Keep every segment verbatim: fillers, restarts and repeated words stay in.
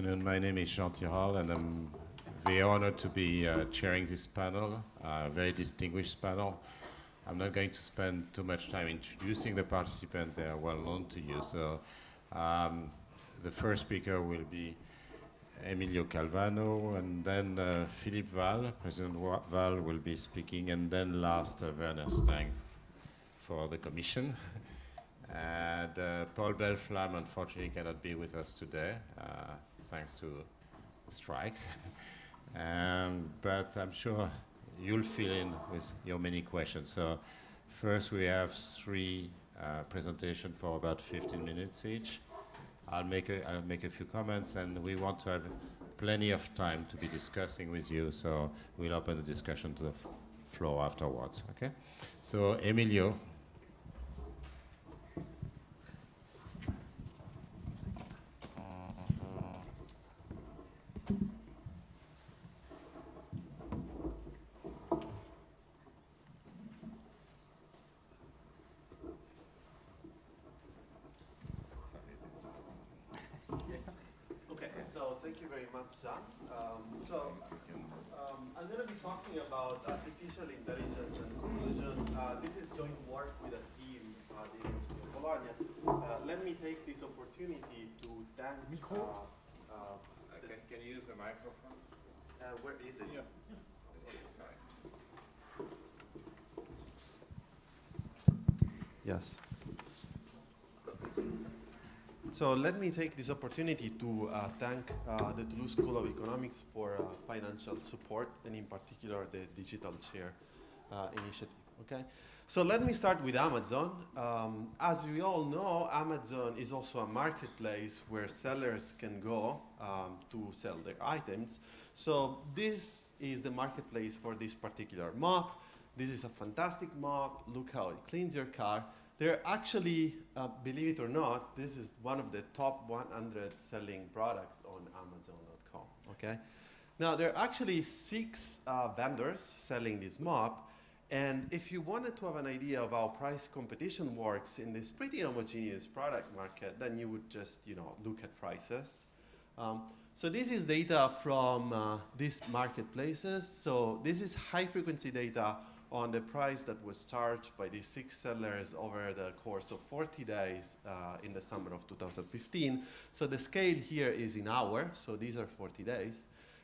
afternoon. My name is Jean Tirole, and I'm very honored to be uh, chairing this panel, a uh, very distinguished panel. I'm not going to spend too much time introducing the participants. They are well known to you. So um, the first speaker will be Emilio Calvano, and then uh, Philippe Wahl. President Wahl will be speaking, and then last, uh, Werner Stengg for the Commission. And uh, Paul Belleflamme, unfortunately, cannot be with us today, uh, thanks to the strikes. um, but I'm sure you'll fill in with your many questions. So first, we have three uh, presentations for about fifteen minutes each. I'll make, a, I'll make a few comments, and we want to have plenty of time to be discussing with you, so we'll open the discussion to the f floor afterwards, okay? So, Emilio. Yes. So let me take this opportunity to uh, thank uh, the Toulouse School of Economics for uh, financial support, and in particular the Digital Chair uh, initiative. Okay. So let me start with Amazon. Um, as we all know, Amazon is also a marketplace where sellers can go um, to sell their items. So this is the marketplace for this particular mop. This is a fantastic mop. Look how it cleans your car. They're actually, uh, believe it or not, this is one of the top one hundred selling products on Amazon dot com, okay? Now, there are actually six uh, vendors selling this mop, and if you wanted to have an idea of how price competition works in this pretty homogeneous product market, then you would just, you know, look at prices. Um, So this is data from uh, these marketplaces. So this is high-frequency data on the price that was charged by these six sellers over the course of forty days uh, in the summer of two thousand fifteen. So the scale here is in hours. So these are forty days,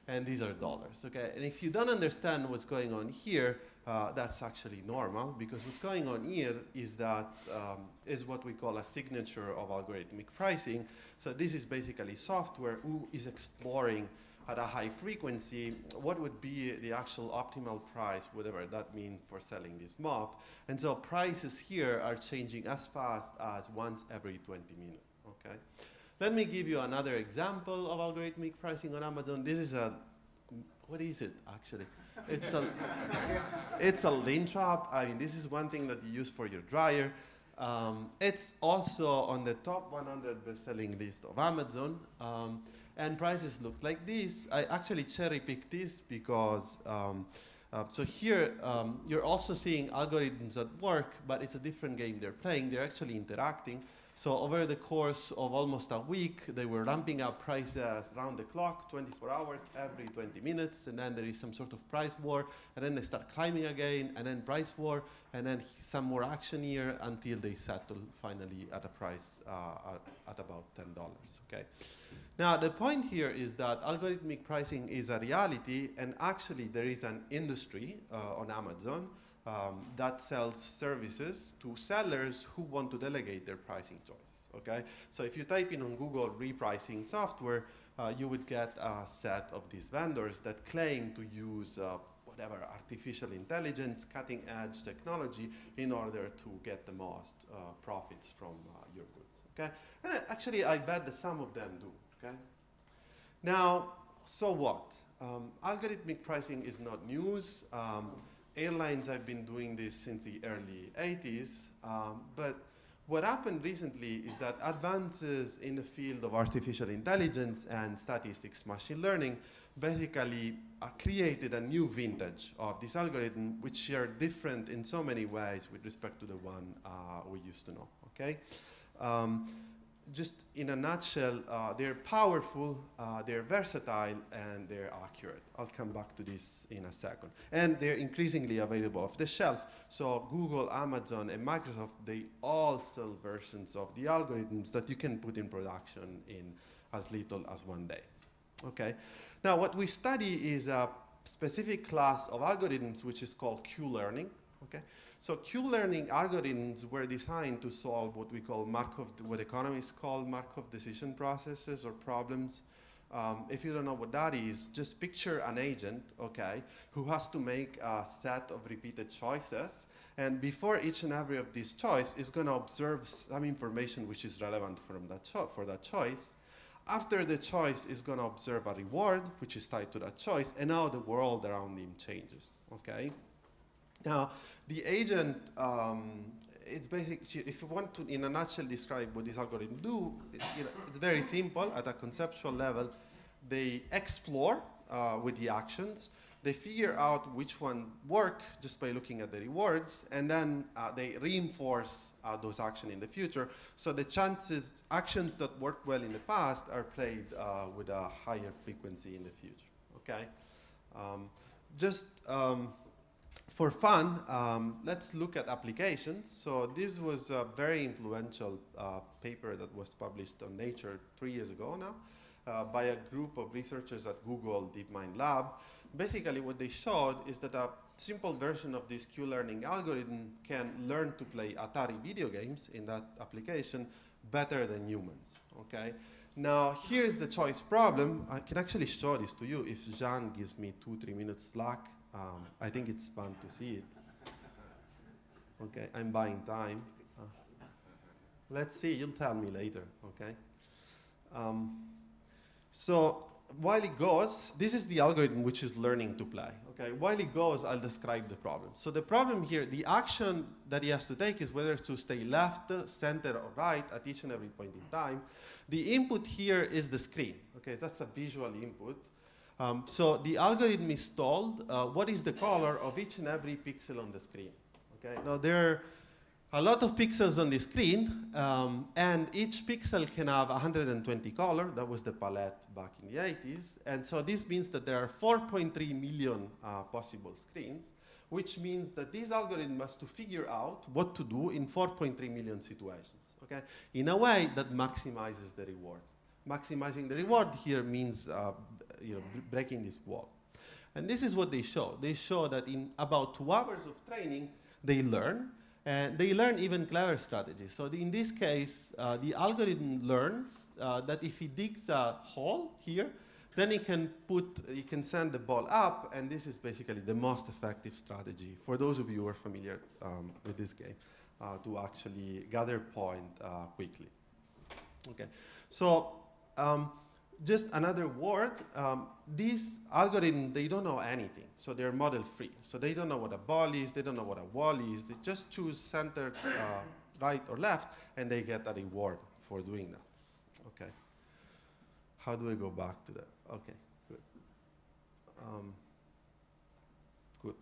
and these are dollars. Okay. And if you don't understand what's going on here, uh, that's actually normal, because what's going on here is that um, is what we call a signature of algorithmic pricing. So this is basically software who is exploring at a high frequency what would be the actual optimal price, whatever that means for selling this mop. And so prices here are changing as fast as once every twenty minutes. Okay. Let me give you another example of algorithmic pricing on Amazon. This is a, what is it actually? It's a, it's a lint trap. I mean, this is one thing that you use for your dryer. Um, it's also on the top one hundred best-selling list of Amazon. Um, and prices look like this. I actually cherry-picked this because, um, uh, so here um, you're also seeing algorithms at work, but it's a different game they're playing. They're actually interacting. So over the course of almost a week, they were ramping up prices around the clock, twenty-four hours, every twenty minutes, and then there is some sort of price war, and then they start climbing again, and then price war, and then some more action here until they settle finally at a price uh, at, at about ten dollars, okay? Now, the point here is that algorithmic pricing is a reality, and actually there is an industry uh, on Amazon Um, that sells services to sellers who want to delegate their pricing choices, okay? So if you type in on Google repricing software, uh, you would get a set of these vendors that claim to use uh, whatever artificial intelligence, cutting edge technology in order to get the most uh, profits from uh, your goods, okay? And uh, actually, I bet that some of them do, okay? Now, so what? Um, algorithmic pricing is not news. Um, Airlines have been doing this since the early eighties, um, but what happened recently is that advances in the field of artificial intelligence and statistics machine learning basically uh, created a new vintage of this algorithm, which are different in so many ways with respect to the one uh, we used to know, okay? Um, just in a nutshell, uh, they're powerful, uh, they're versatile, and they're accurate. I'll come back to this in a second. And they're increasingly available off the shelf. So Google, Amazon, and Microsoft, they all sell versions of the algorithms that you can put in production in as little as one day. Okay. Now, what we study is a specific class of algorithms, which is called Q-learning. Okay. So Q-learning algorithms were designed to solve what we call Markov, what economists call Markov decision processes or problems. Um, if you don't know what that is, just picture an agent, okay, who has to make a set of repeated choices, and before each and every of these choices is going to observe some information which is relevant from that cho for that choice. After the choice is going to observe a reward which is tied to that choice, and now the world around him changes. Okay. Now, the agent, um, it's basically, if you want to, in a nutshell, describe what this algorithm do, it, you know, it's very simple at a conceptual level. They explore uh, with the actions. They figure out which one work just by looking at the rewards, and then uh, they reinforce uh, those actions in the future. So the chances, actions that worked well in the past are played uh, with a higher frequency in the future, okay? Um, just, um, For fun, um, let's look at applications. So this was a very influential uh, paper that was published on Nature three years ago now uh, by a group of researchers at Google DeepMind Lab. Basically what they showed is that a simple version of this Q-learning algorithm can learn to play Atari video games in that application better than humans, okay? Now, here's the choice problem. I can actually show this to you if Jean gives me two, three minutes slack. Um, I think it's fun to see it. Okay, I'm buying time. Uh, let's see, you'll tell me later, okay? Um, so while it goes, this is the algorithm which is learning to play, okay? While it goes, I'll describe the problem. So the problem here, the action that he has to take is whether to stay left, center, or right at each and every point in time. The input here is the screen, okay? That's a visual input. Um, so the algorithm is told uh, what is the color of each and every pixel on the screen. Okay? Now there are a lot of pixels on the screen, um, and each pixel can have one hundred twenty colors. That was the palette back in the eighties. And so this means that there are four point three million uh, possible screens, which means that this algorithm has to figure out what to do in four point three million situations. Okay? In a way that maximizes the reward. Maximizing the reward here means uh, you know, breaking this wall. And this is what they show. They show that in about two hours of training, they learn. And they learn even clever strategies. So the, in this case, uh, the algorithm learns uh, that if it digs a hole here, then it can, put, it can send the ball up. And this is basically the most effective strategy for those of you who are familiar um, with this game uh, to actually gather point uh, quickly. Okay. So, Um, just another word, um, these algorithms, they don't know anything. So they're model free. So they don't know what a ball is, they don't know what a wall is. They just choose center, uh, right or left, and they get a reward for doing that. Okay. How do I go back to that? Okay, good. Um, good.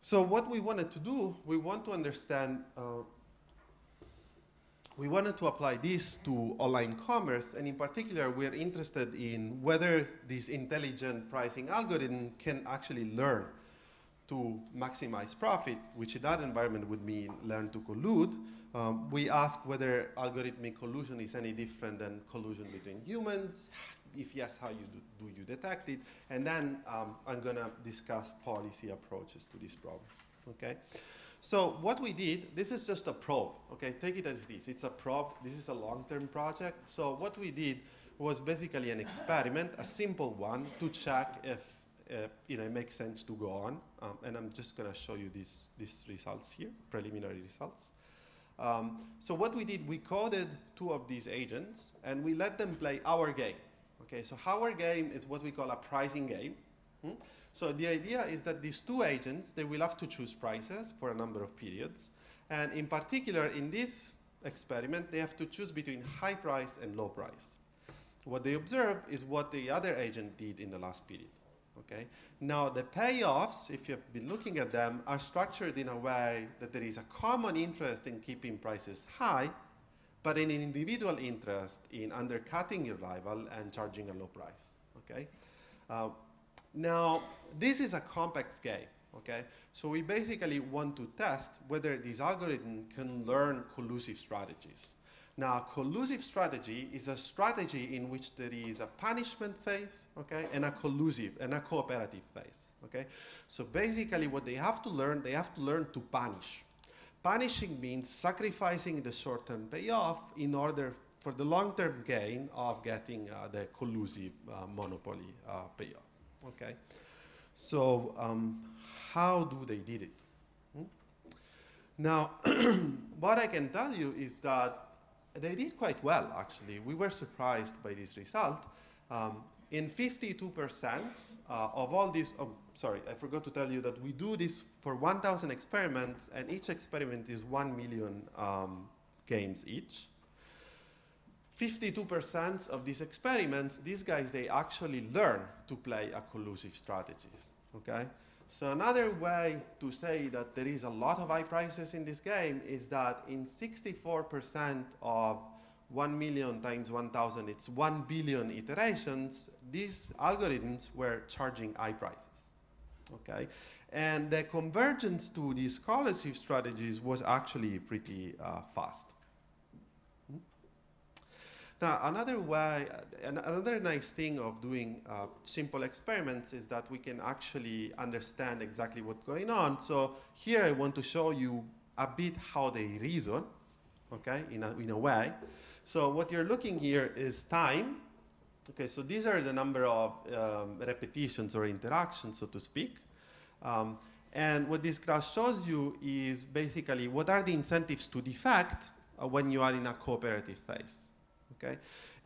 So what we wanted to do, we want to understand uh, we wanted to apply this to online commerce, and in particular, we're interested in whether this intelligent pricing algorithm can actually learn to maximize profit, which in that environment would mean learn to collude. Um, we ask whether algorithmic collusion is any different than collusion between humans. If yes, how you do, do you detect it? And then um, I'm gonna discuss policy approaches to this problem, okay? So what we did, this is just a probe, okay? Take it as this, it's a probe. This is a long-term project. So what we did was basically an experiment, a simple one, to check if, if you know, it makes sense to go on. Um, and I'm just gonna show you these, these results here, preliminary results. Um, so what we did, we coded two of these agents and we let them play our game, okay? So our game is what we call a pricing game. Hmm? So the idea is that these two agents, they will have to choose prices for a number of periods. And in particular, in this experiment, they have to choose between high price and low price. What they observe is what the other agent did in the last period. Okay? Now, the payoffs, if you've been looking at them, are structured in a way that there is a common interest in keeping prices high, but in an individual interest in undercutting your rival and charging a low price. Okay? Uh, now, this is a complex game. Okay? So we basically want to test whether this algorithm can learn collusive strategies. Now, collusive strategy is a strategy in which there is a punishment phase, okay, and a collusive and a cooperative phase. Okay? So basically what they have to learn, they have to learn to punish. Punishing means sacrificing the short-term payoff in order for the long-term gain of getting uh, the collusive uh, monopoly uh, payoff. Okay? So um, how do they did it? Hmm? Now, what I can tell you is that they did quite well, actually. We were surprised by this result. Um, in fifty-two percent uh, of all these, oh, sorry, I forgot to tell you that we do this for one thousand experiments, and each experiment is one million um, games each. fifty-two percent of these experiments, these guys, they actually learn to play a collusive strategy, okay? So another way to say that there is a lot of high prices in this game is that in sixty-four percent of one million times one thousand, it's one billion iterations, these algorithms were charging high prices, okay? And the convergence to these collusive strategies was actually pretty uh, fast. Now, another way, another nice thing of doing uh, simple experiments is that we can actually understand exactly what's going on. So here I want to show you a bit how they reason, okay, in a, in a way. So what you're looking here is time. Okay, so these are the number of um, repetitions or interactions, so to speak. Um, and what this graph shows you is basically what are the incentives to defect uh, when you are in a cooperative phase. Okay.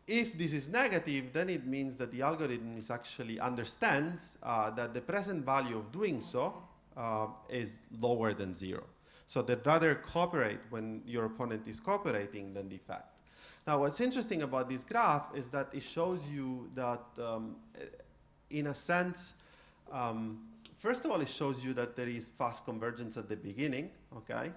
If this is negative, then it means that the algorithm is actually understands uh, that the present value of doing so uh, is lower than zero. So they'd rather cooperate when your opponent is cooperating than defect. Now, what's interesting about this graph is that it shows you that, um, in a sense, um, first of all, it shows you that there is fast convergence at the beginning, okay?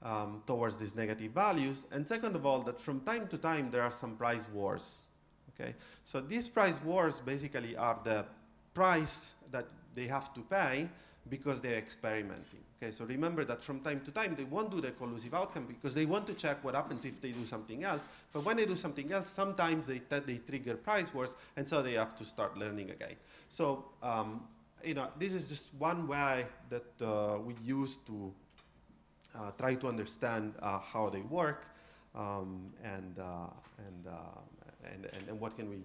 Um, towards these negative values, and second of all, that from time to time there are some price wars. Okay, so these price wars basically are the price that they have to pay because they're experimenting. Okay, so remember that from time to time they won't do the collusive outcome because they want to check what happens if they do something else. But when they do something else, sometimes they they trigger price wars, and so they have to start learning again. So um, you know, this is just one way that uh, we use to. Uh, try to understand uh, how they work, um, and, uh, and, uh, and, and, and what can we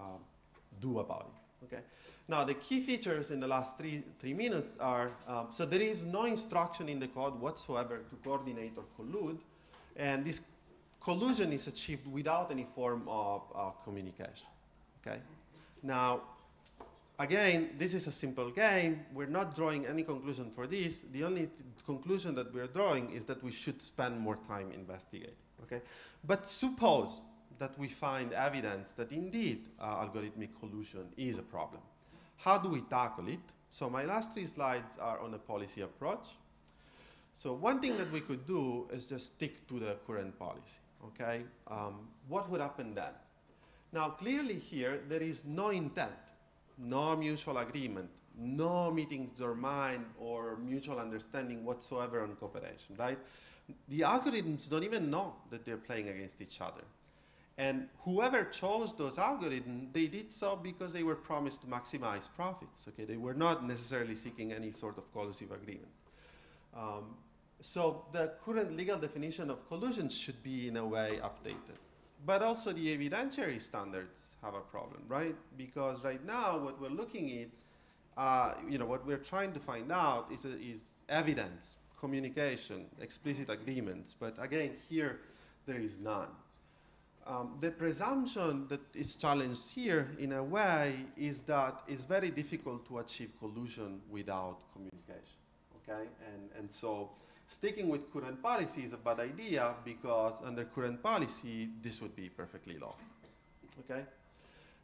uh, do about it, okay? Now, the key features in the last three, three minutes are, um, so there is no instruction in the code whatsoever to coordinate or collude, and this collusion is achieved without any form of uh, communication, okay? Now, again, this is a simple game. We're not drawing any conclusion for this. The only th conclusion that we're drawing is that we should spend more time investigating, okay? But suppose that we find evidence that indeed uh, algorithmic collusion is a problem. How do we tackle it? So my last three slides are on a policy approach. So one thing that we could do is just stick to the current policy, okay? Um, what would happen then? Now, clearly here, there is no intent. No mutual agreement, no meetings of the mind or mutual understanding whatsoever on cooperation, right? The algorithms don't even know that they're playing against each other. And whoever chose those algorithms, they did so because they were promised to maximize profits, okay? They were not necessarily seeking any sort of collusive agreement. Um, so the current legal definition of collusion should be, in a way, updated. But also the evidentiary standards have a problem, right? Because right now what we're looking at, uh, you know, what we're trying to find out is, uh, is evidence, communication, explicit agreements. But again, here there is none. Um, the presumption that is challenged here, in a way, is that it's very difficult to achieve collusion without communication, okay? And, and so, sticking with current policy is a bad idea because under current policy, this would be perfectly lawful, okay?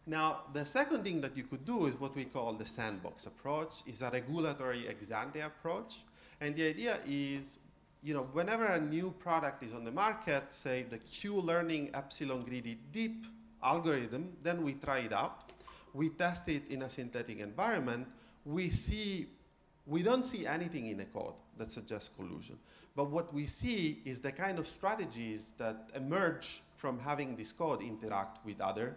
Now, the second thing that you could do is what we call the sandbox approach. It's a regulatory ex-ante approach. And the idea is you know, whenever a new product is on the market, say the Q-learning epsilon greedy deep algorithm, then we try it out. We test it in a synthetic environment. We see, we don't see anything in the code that suggests collusion. But what we see is the kind of strategies that emerge from having this code interact with other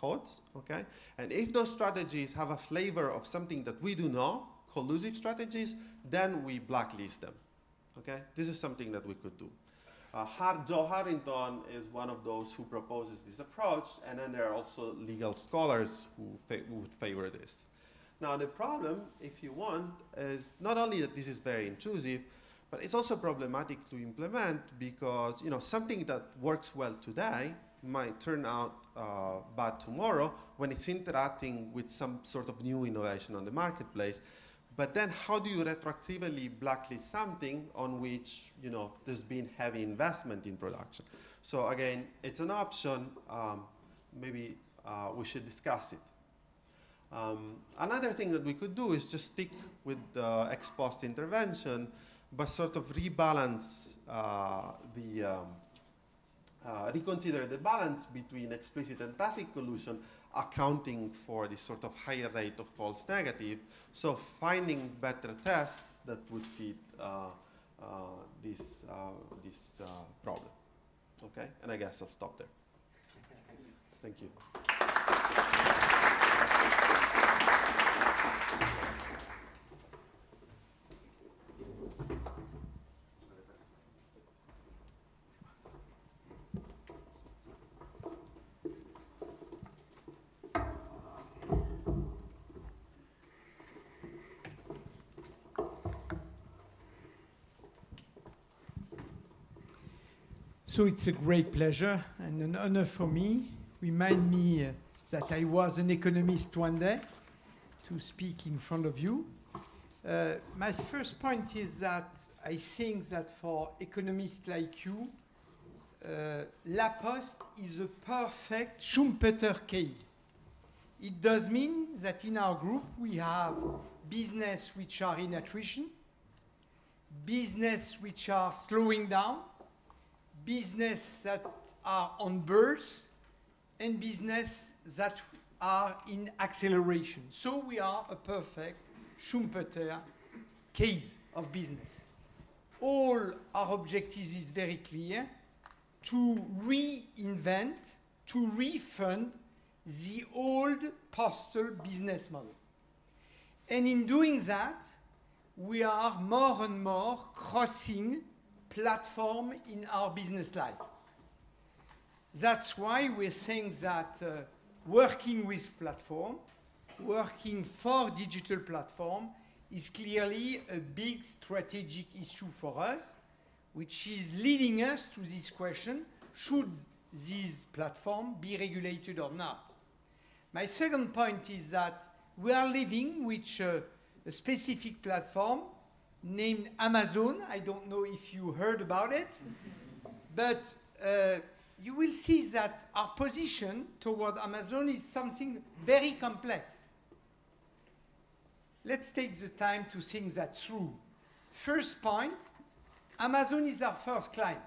codes, okay? And if those strategies have a flavor of something that we do know, collusive strategies, then we blacklist them, okay? This is something that we could do. Uh, Har- Joe Harrington is one of those who proposes this approach, and then there are also legal scholars who fa- who favor this. Now the problem, if you want, is not only that this is very intrusive, but it's also problematic to implement because, you know, something that works well today might turn out uh, bad tomorrow when it's interacting with some sort of new innovation on the marketplace. But then how do you retroactively blacklist something on which, you know, there's been heavy investment in production? So again, it's an option. Um, maybe uh, we should discuss it. Um, another thing that we could do is just stick with the ex post intervention, but sort of rebalance uh, the, um, uh, reconsider the balance between explicit and tacit collusion, accounting for this sort of higher rate of false negative. So finding better tests that would fit uh, uh, this, uh, this uh, problem. Okay, and I guess I'll stop there. Thank you. So it's a great pleasure and an honor for me. Remind me uh, that I was an economist one day to speak in front of you. Uh, my first point is that I think that for economists like you, uh, La Poste is a perfect Schumpeter case. It does mean that in our group we have business which are in attrition, business which are slowing down, business that are on birth, and business that are in acceleration. So we are a perfect Schumpeter case of business. All our objectives is very clear: to reinvent, to refund the old postal business model. And in doing that, we are more and more crossing platform in our business life. That's why we're saying that uh, working with platform, working for digital platform is clearly a big strategic issue for us, which is leading us to this question: should these platforms be regulated or not? My second point is that we are living with uh, a specific platform named Amazon. I don't know if you heard about it, but uh, you will see that our position toward Amazon is something very complex. Let's take the time to think that through. First point, Amazon is our first client.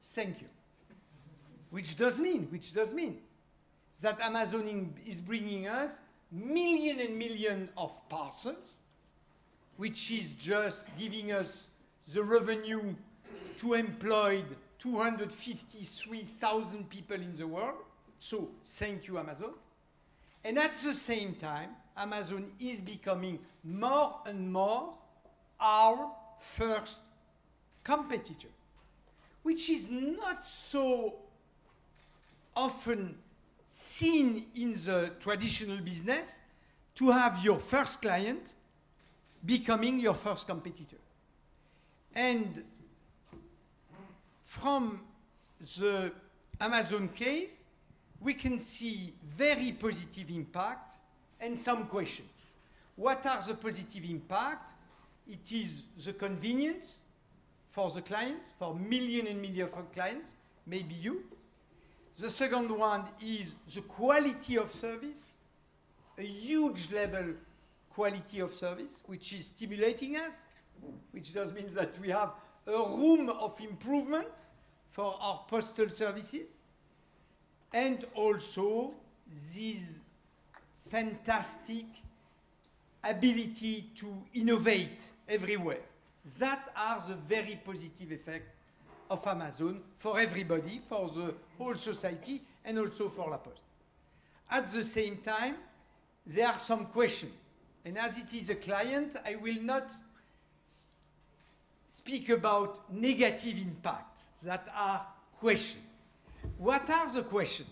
Thank you. Which does mean, which does mean that Amazon in, is bringing us million and million of parcels, which is just giving us the revenue to employ two hundred fifty-three thousand people in the world. So thank you, Amazon. And at the same time, Amazon is becoming more and more our first competitor, which is not so often seen in the traditional business, to have your first client becoming your first competitor. And from the Amazon case, we can see very positive impact and some questions. What are the positive impact? It is the convenience for the clients, for million and million of clients, maybe you. The second one is the quality of service, a huge level quality of service, which is stimulating us, which does mean that we have a room of improvement for our postal services, and also this fantastic ability to innovate everywhere. That are the very positive effects of Amazon for everybody, for the whole society, and also for La Poste. At the same time, there are some questions. And as it is a client, I will not speak about negative impacts that are questions. What are the questions?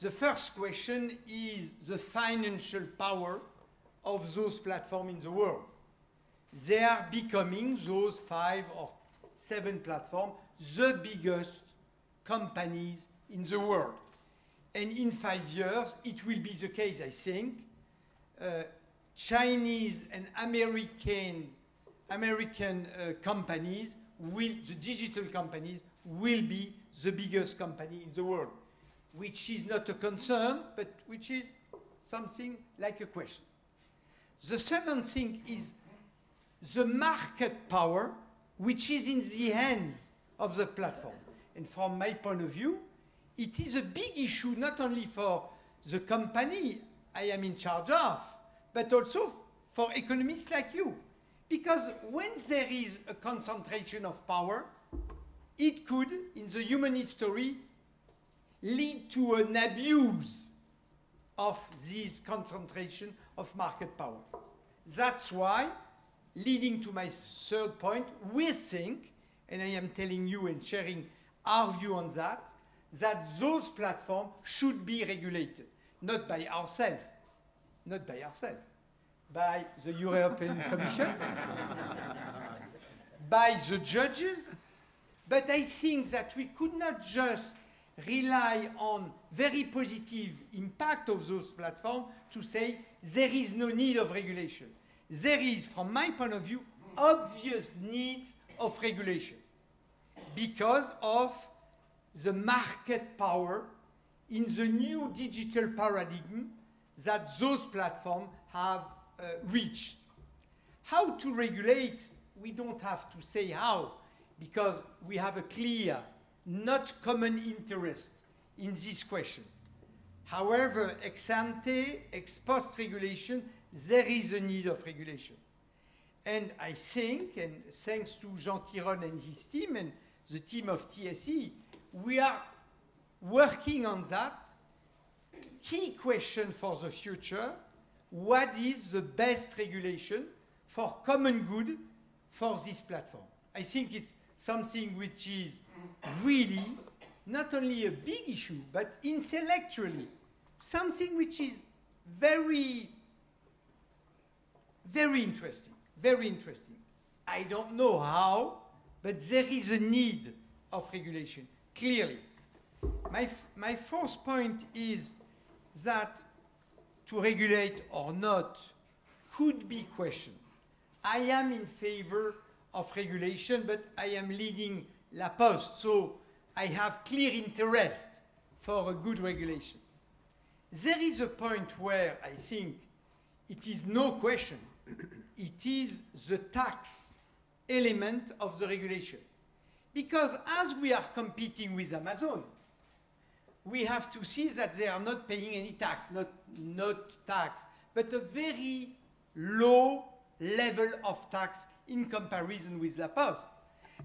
The first question is the financial power of those platforms in the world. They are becoming, those five or seven platforms, the biggest companies in the world. And in five years, it will be the case, I think. Uh, Chinese and American, American uh, companies, will, the digital companies, will be the biggest company in the world, which is not a concern, but which is something like a question. The second thing is the market power, which is in the hands of the platform. And from my point of view, it is a big issue not only for the company I am in charge of, but also for economists like you. Because when there is a concentration of power, it could, in the human history, lead to an abuse of this concentration of market power. That's why, leading to my third point, we think, and I am telling you and sharing our view on that, that those platforms should be regulated, not by ourselves, not by ourselves, by the European Commission, by the judges. But I think that we could not just rely on very positive impact of those platforms to say there is no need of regulation. There is, from my point of view, obvious needs of regulation because of the market power in the new digital paradigm that those platforms have uh, reached. How to regulate? We don't have to say how, because we have a clear, not common interest in this question. However, ex ante, ex post regulation, there is a need of regulation. And I think, and thanks to Jean Tirole and his team and the team of T S E, we are working on that. Key question for the future, what is the best regulation for common good for this platform? I think it's something which is really not only a big issue, but intellectually, something which is very Very interesting, very interesting. I don't know how, but there is a need of regulation, clearly. My, my fourth point is that to regulate or not could be questioned. I am in favor of regulation, but I am leading La Poste, so I have clear interest for a good regulation. There is a point where I think it is no question. It is the tax element of the regulation. Because as we are competing with Amazon, we have to see that they are not paying any tax, not, not tax, but a very low level of tax in comparison with La Poste.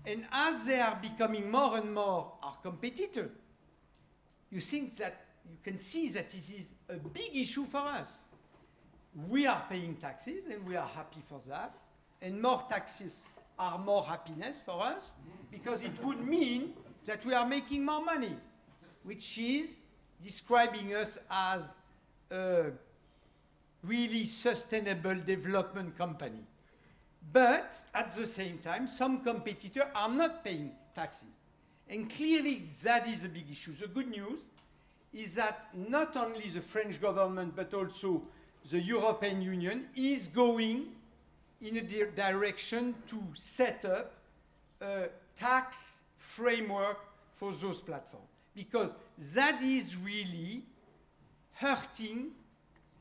And as they are becoming more and more our competitor, you think that you can see that this is a big issue for us. We are paying taxes, and we are happy for that. And more taxes are more happiness for us, because it would mean that we are making more money, which is describing us as a really sustainable development company. But at the same time, some competitors are not paying taxes. And clearly, that is a big issue. The good news is that not only the French government, but also the European Union is going in a di- direction to set up a tax framework for those platforms, because that is really hurting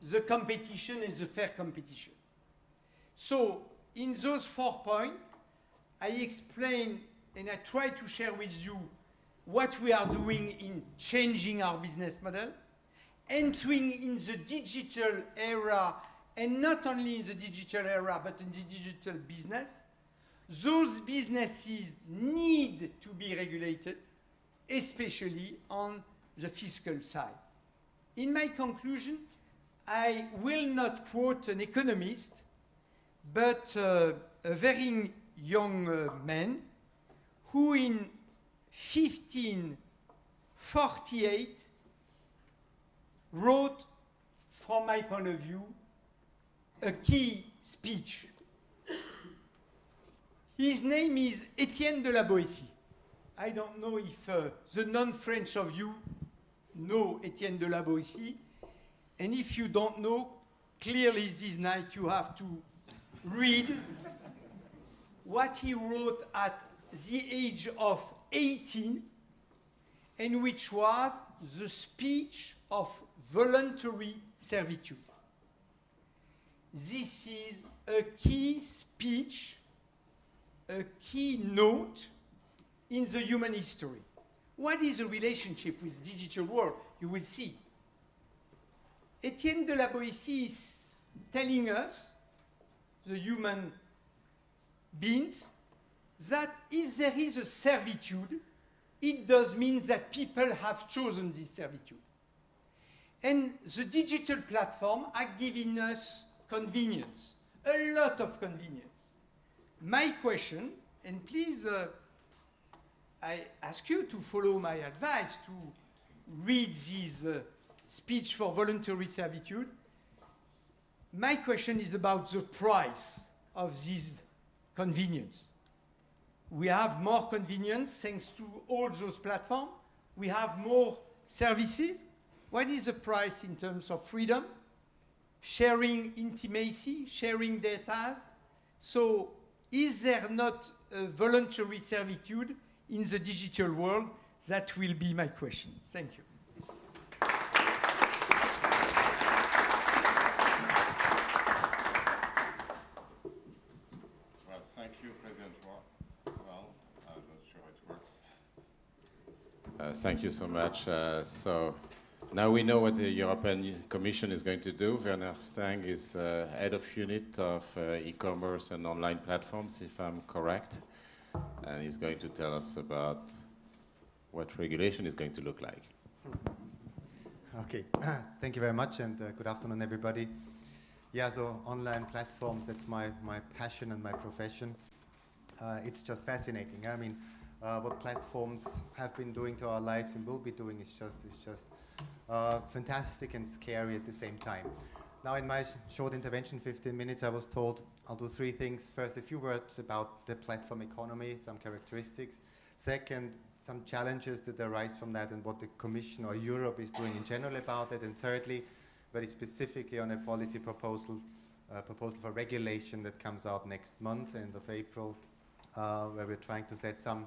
the competition and the fair competition. So in those four points, I explain and I try to share with you what we are doing in changing our business model, entering in the digital era, and not only in the digital era, but in the digital business. Those businesses need to be regulated, especially on the fiscal side. In my conclusion, I will not quote an economist, but uh, a very young uh, man who in fifteen forty-eight wrote, from my point of view, a key speech. His name is Étienne de La Boétie. I don't know if uh, the non-French of you know Étienne de La Boétie, and if you don't know, clearly this night you have to read what he wrote at the age of eighteen, and which was the speech of voluntary servitude. This is a key speech, a key note in the human history. What is the relationship with digital world? You will see. Étienne de La Boétie is telling us, the human beings, that if there is a servitude, it does mean that people have chosen this servitude. And the digital platform are giving us convenience, a lot of convenience. My question, and please, uh, I ask you to follow my advice to read this uh, speech for voluntary servitude. My question is about the price of this convenience. We have more convenience thanks to all those platforms. We have more services. What is the price in terms of freedom, sharing intimacy, sharing data? So is there not a voluntary servitude in the digital world? That will be my question. Thank you. Well, thank you, President Wahl. Uh, thank you so much. Uh, so now we know what the European Commission is going to do. Werner Stengg is uh, head of unit of uh, e-commerce and online platforms, if I'm correct. And he's going to tell us about what regulation is going to look like. Okay. Thank you very much, and uh, good afternoon, everybody. Yeah, so online platforms, that's my, my passion and my profession. Uh, it's just fascinating. I mean, Uh, what platforms have been doing to our lives and will be doing is just, it's just uh, fantastic and scary at the same time. Now, in my sh short intervention, fifteen minutes, I was told I'll do three things. First, a few words about the platform economy, some characteristics. Second, some challenges that arise from that and what the Commission or Europe is doing in general about it. And thirdly, very specifically on a policy proposal, uh, proposal for regulation that comes out next month, end of April, uh, where we're trying to set some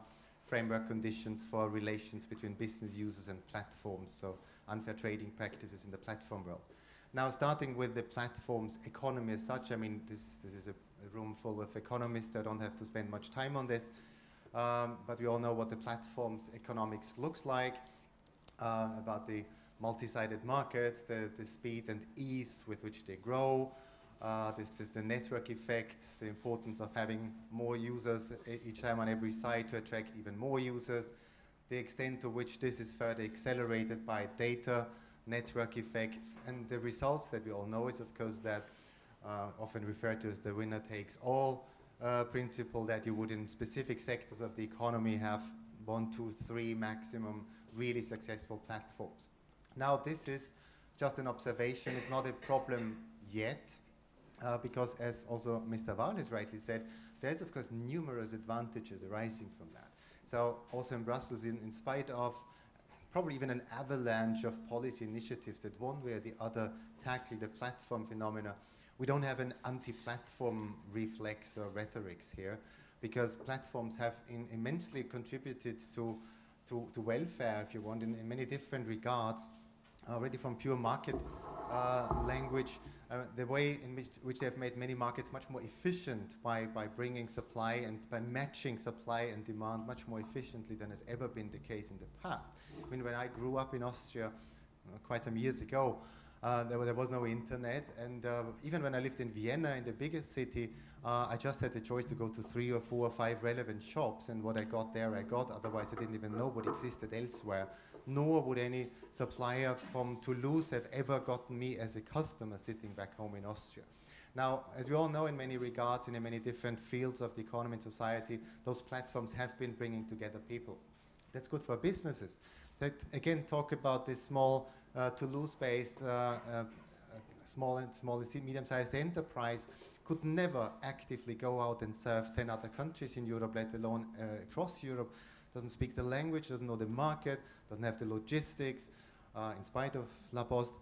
framework conditions for relations between business users and platforms, so unfair trading practices in the platform world. Now, starting with the platform's economy as such, I mean, this, this is a, a room full of economists. I don't have to spend much time on this, um, but we all know what the platform's economics looks like, uh, about the multi-sided markets, the, the speed and ease with which they grow, Uh, this, the, the network effects, the importance of having more users each time on every site to attract even more users, the extent to which this is further accelerated by data, network effects, and the results that we all know is, of course, that uh, often referred to as the winner-takes-all uh, principle, that you would in specific sectors of the economy have one, two, three maximum really successful platforms. Now, this is just an observation. It's not a problem yet. Uh, because, as also Mister Wahl has rightly said, there's, of course, numerous advantages arising from that. So also in Brussels, in, in spite of probably even an avalanche of policy initiatives that one way or the other tackle the platform phenomena, we don't have an anti-platform reflex or rhetorics here, because platforms have in immensely contributed to, to, to welfare, if you want, in, in many different regards, already from pure market uh, language. uh, the way in which, which they've made many markets much more efficient by, by bringing supply and by matching supply and demand much more efficiently than has ever been the case in the past. I mean, when I grew up in Austria uh, quite some years ago, Uh, there, there was no internet, and uh, even when I lived in Vienna, in the biggest city, uh, I just had the choice to go to three or four or five relevant shops, and what I got there I got, otherwise I didn't even know what existed elsewhere. Nor would any supplier from Toulouse have ever gotten me as a customer sitting back home in Austria. Now, as we all know, in many regards, in many different fields of the economy and society, those platforms have been bringing together people. That's good for businesses. That, again, talk about this small Uh, Toulouse-based, uh, uh, small and small medium-sized enterprise could never actively go out and serve ten other countries in Europe, let alone uh, across Europe. Doesn't speak the language, doesn't know the market, doesn't have the logistics, uh, in spite of La Poste,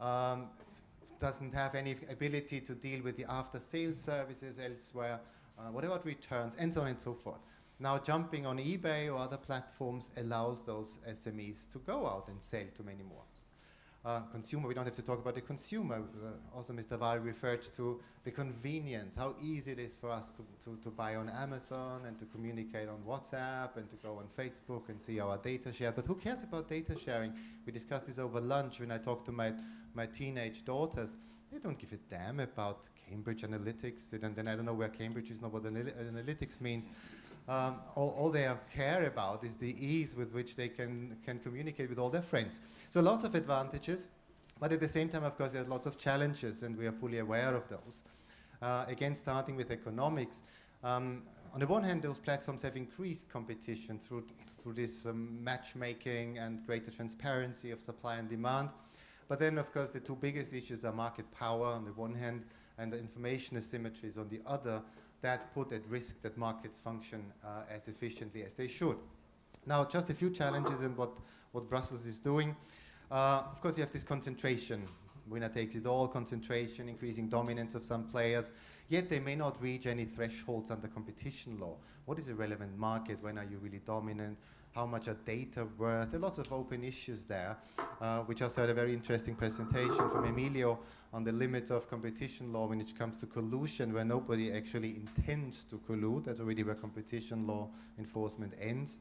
um, doesn't have any ability to deal with the after-sales services elsewhere, uh, what about returns, and so on and so forth. Now, jumping on eBay or other platforms allows those S M Es to go out and sell to many more. Uh, consumer, we don't have to talk about the consumer. Uh, also, Mister Wahl referred to the convenience, how easy it is for us to, to, to buy on Amazon and to communicate on WhatsApp and to go on Facebook and see our data shared. But who cares about data sharing? We discussed this over lunch when I talked to my, my teenage daughters. They don't give a damn about Cambridge Analytics. They don't, then I don't know where Cambridge is, not what anal analytics means. Um, all, all they care about is the ease with which they can, can communicate with all their friends. So lots of advantages, but at the same time, of course, there's lots of challenges, and we are fully aware of those. Uh, again, starting with economics, um, on the one hand, those platforms have increased competition through, through this um, matchmaking and greater transparency of supply and demand. But then, of course, the two biggest issues are market power on the one hand and the information asymmetries on the other, that put at risk that markets function uh, as efficiently as they should. Now, just a few challenges in what, what Brussels is doing. Uh, of course, you have this concentration, winner takes it all, concentration, increasing dominance of some players, yet they may not reach any thresholds under competition law. What is a relevant market? When are you really dominant? How much are data worth? There are lots of open issues there. Uh, we just had a very interesting presentation from Emilio on the limits of competition law when it comes to collusion, where nobody actually intends to collude. That's already where competition law enforcement ends.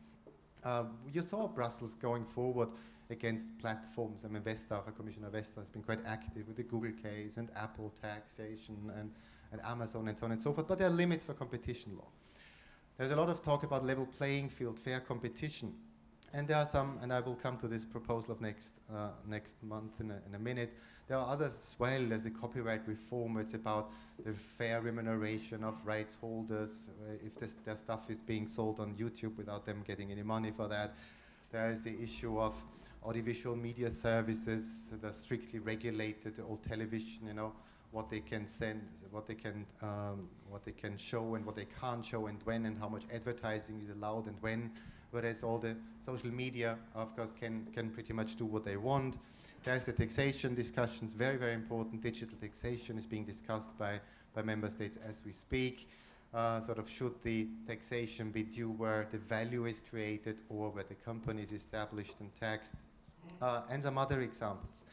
Uh, you saw Brussels going forward against platforms. I mean, Vestager, Commissioner Vestager has been quite active with the Google case and Apple taxation and, and Amazon and so on and so forth. But there are limits for competition law. There's a lot of talk about level playing field, fair competition. And there are some, and I will come to this proposal of next, uh, next month in a, in a minute. There are others as well. There's the copyright reform. It's about the fair remuneration of rights holders uh, if this, their stuff is being sold on YouTube without them getting any money for that. There is the issue of audiovisual media services that are strictly regulated, old television, you know. What they can send, what they can, um, what they can show and what they can't show and when, and how much advertising is allowed and when, whereas all the social media, of course, can, can pretty much do what they want. There's the taxation discussions, very, very important. Digital taxation is being discussed by, by member states as we speak. Uh, sort of should the taxation be due where the value is created or where the company is established and taxed, uh, and some other examples.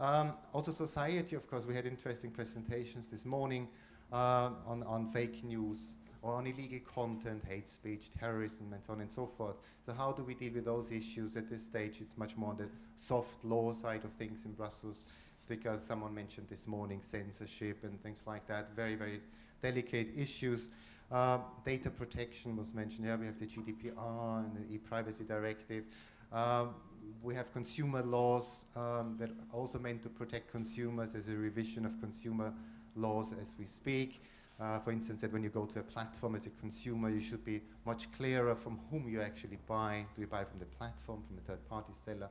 Um, also society, of course, we had interesting presentations this morning uh, on, on fake news or on illegal content, hate speech, terrorism, and so on and so forth. So how do we deal with those issues at this stage? It's much more on the soft law side of things in Brussels, because someone mentioned this morning censorship and things like that, very, very delicate issues. Uh, data protection was mentioned here. We have the G D P R and the e-privacy directive. Um, We have consumer laws um, that are also meant to protect consumers. There's a revision of consumer laws as we speak. Uh, for instance, that when you go to a platform as a consumer, you should be much clearer from whom you actually buy. Do you buy from the platform, from a third-party seller?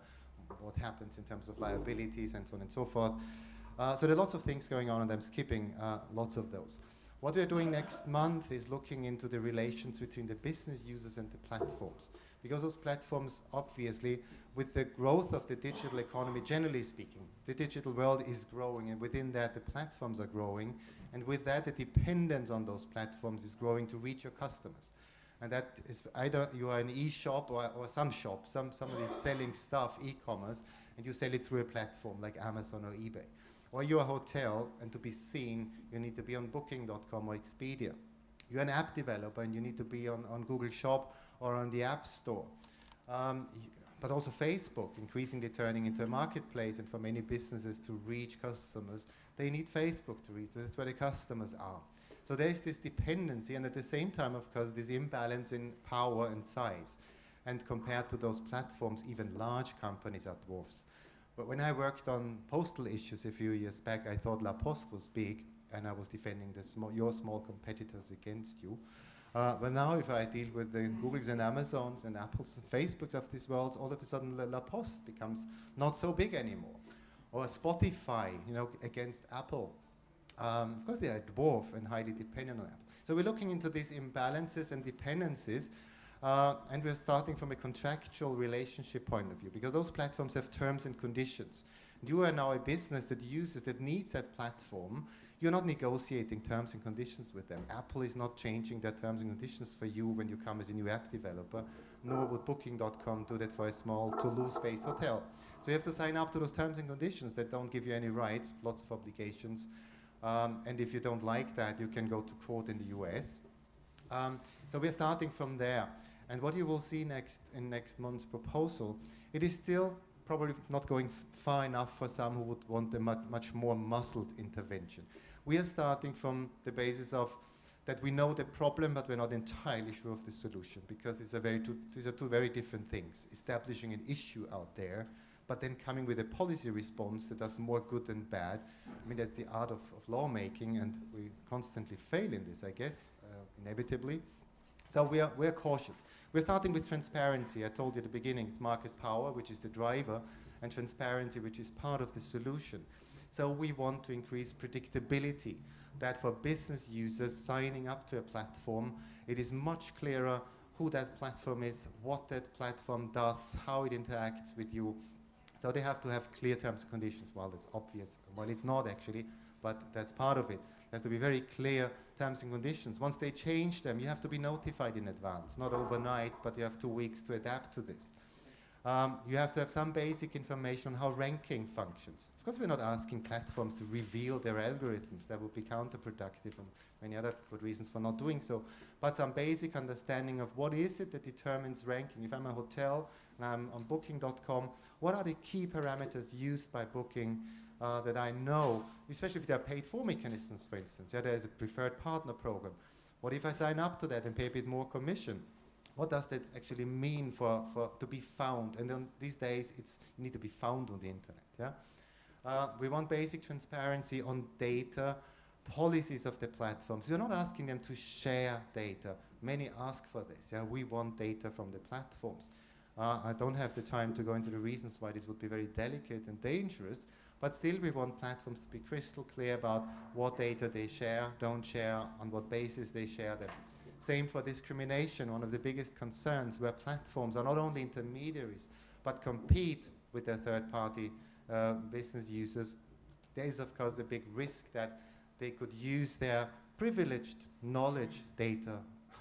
What happens in terms of liabilities and so on and so forth? Uh, so there are lots of things going on, and I'm skipping uh, lots of those. What we're doing next month is looking into the relations between the business users and the platforms. Because those platforms, obviously, with the growth of the digital economy, generally speaking, the digital world is growing, and within that, the platforms are growing. And with that, the dependence on those platforms is growing to reach your customers. And that is either you are an e-shop or, or some shop, some, somebody is selling stuff, e-commerce, and you sell it through a platform like Amazon or eBay. or you're a hotel, and to be seen, you need to be on Booking dot com or Expedia. You're an app developer, and you need to be on, on Google Shop or on the App Store. Um, but also Facebook, increasingly turning into a marketplace, and for many businesses to reach customers, they need Facebook to reach. That's where the customers are. So there's this dependency, and at the same time, of course, this imbalance in power and size. And compared to those platforms, even large companies are dwarfs. But when I worked on postal issues a few years back, I thought La Poste was big, and I was defending the sm your small competitors against you. Uh, but now if I deal with the Googles and Amazons and Apples and Facebooks of this world, all of a sudden La, La Poste becomes not so big anymore. Or Spotify, you know, against Apple. Um, of course, they are dwarf and highly dependent on Apple. So we're looking into these imbalances and dependencies, uh, and we're starting from a contractual relationship point of view, because those platforms have terms and conditions. You are now a business that uses, that needs that platform. You're not negotiating terms and conditions with them. Apple is not changing their terms and conditions for you when you come as a new app developer, nor would Booking dot com do that for a small Toulouse-based hotel. So you have to sign up to those terms and conditions that don't give you any rights, lots of obligations. Um, and if you don't like that, you can go to court in the U S. Um, so we're starting from there. And what you will see next in next month's proposal, it is still probably not going far enough for some who would want a much, much more muscled intervention. We are starting from the basis of that we know the problem, but we're not entirely sure of the solution, because it's a very two, these are two very different things. Establishing an issue out there, but then coming with a policy response that does more good than bad. I mean, that's the art of, of lawmaking, and we constantly fail in this, I guess, uh, inevitably. So we are, we are cautious. We're starting with transparency. I told you at the beginning, it's market power, which is the driver, and transparency, which is part of the solution. So we want to increase predictability, that for business users signing up to a platform, it is much clearer who that platform is, what that platform does, how it interacts with you. So they have to have clear terms and conditions. Well, that's obvious. Well, it's not actually, but that's part of it. They have to be very clear terms and conditions. Once they change them, you have to be notified in advance, not overnight, but you have two weeks to adapt to this. Um, you have to have some basic information on how ranking functions. Of course, we're not asking platforms to reveal their algorithms. That would be counterproductive, and many other good reasons for not doing so. But some basic understanding of what is it that determines ranking. If I'm a hotel and I'm on Booking dot com, what are the key parameters used by Booking uh, that I know, especially if there are paid-for mechanisms, for instance. Yeah, there is a preferred partner program. What if I sign up to that and pay a bit more commission? What does that actually mean for, for to be found? And then these days, it's, you need to be found on the internet. Yeah? Uh, we want basic transparency on data, policies of the platforms. We're not asking them to share data. Many ask for this. Yeah? We want data from the platforms. Uh, I don't have the time to go into the reasons why this would be very delicate and dangerous, but still we want platforms to be crystal clear about what data they share, don't share, on what basis they share them. Same for discrimination, one of the biggest concerns where platforms are not only intermediaries, but compete with their third-party uh, business users. There is, of course, a big risk that they could use their privileged knowledge, data,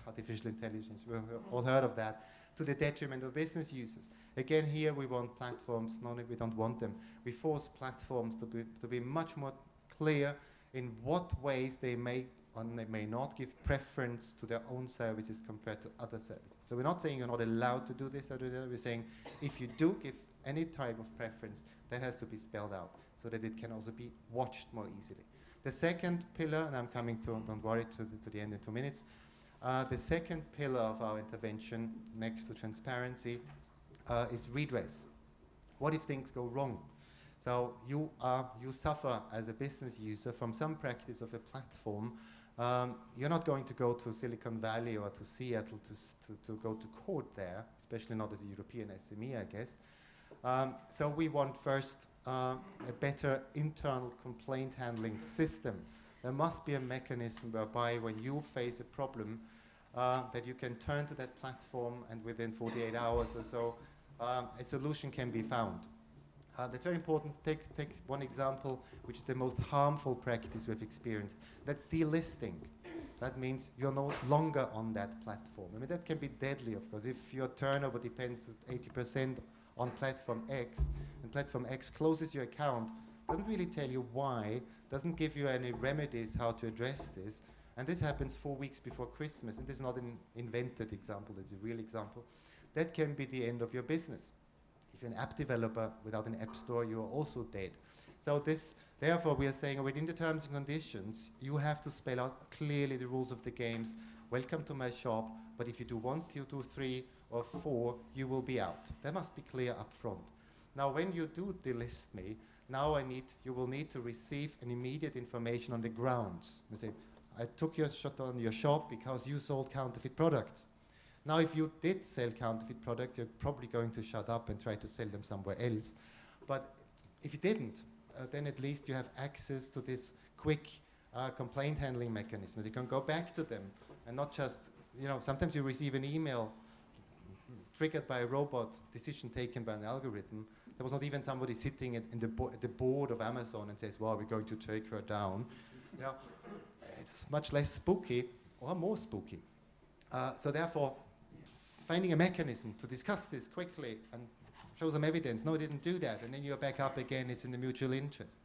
artificial intelligence, we've all heard of that, to the detriment of business users. Again, here we want platforms, not if we don't want them. We force platforms to be, to be much more clear in what ways they make and they may not give preference to their own services compared to other services. So we're not saying you're not allowed to do this or do that. We're saying if you do give any type of preference, that has to be spelled out so that it can also be watched more easily. The second pillar, and I'm coming to, don't worry, to the, to the end in two minutes. Uh, the second pillar of our intervention next to transparency uh, is redress. What if things go wrong? So you, are, you suffer as a business user from some practice of a platform. Um, you're not going to go to Silicon Valley or to Seattle to, to, to go to court there, especially not as a European S M E, I guess. Um, so we want first uh, a better internal complaint handling system. There must be a mechanism whereby when you face a problem, uh, that you can turn to that platform and within forty-eight hours or so, um, a solution can be found. Uh, that's very important. Take, take one example, which is the most harmful practice we've experienced. That's delisting. That means you're no longer on that platform. I mean, that can be deadly, of course. If your turnover depends eighty percent on platform X, and platform X closes your account, doesn't really tell you why, doesn't give you any remedies how to address this. And this happens four weeks before Christmas, and this is not an invented example, it's a real example. That can be the end of your business. If you're an app developer without an app store, you're also dead. So this, therefore, we are saying within the terms and conditions, you have to spell out clearly the rules of the games. Welcome to my shop, but if you do one, you do three, or four, you will be out. That must be clear up front. Now, when you do delist me, now I need, you will need to receive an immediate information on the grounds. You say, I took your shot on your shop because you sold counterfeit products. Now, if you did sell counterfeit products, you're probably going to shut up and try to sell them somewhere else. But if you didn't, uh, then at least you have access to this quick uh, complaint handling mechanism. You can go back to them and not just, you know, sometimes you receive an email triggered by a robot, decision taken by an algorithm. There was not even somebody sitting at, in the, bo at the board of Amazon and says, well, we're going to take her down. You know, it's much less spooky, or more spooky. Uh, so therefore, finding a mechanism to discuss this quickly and show some evidence, no, I didn't do that, and then you're back up again, it's in the mutual interest.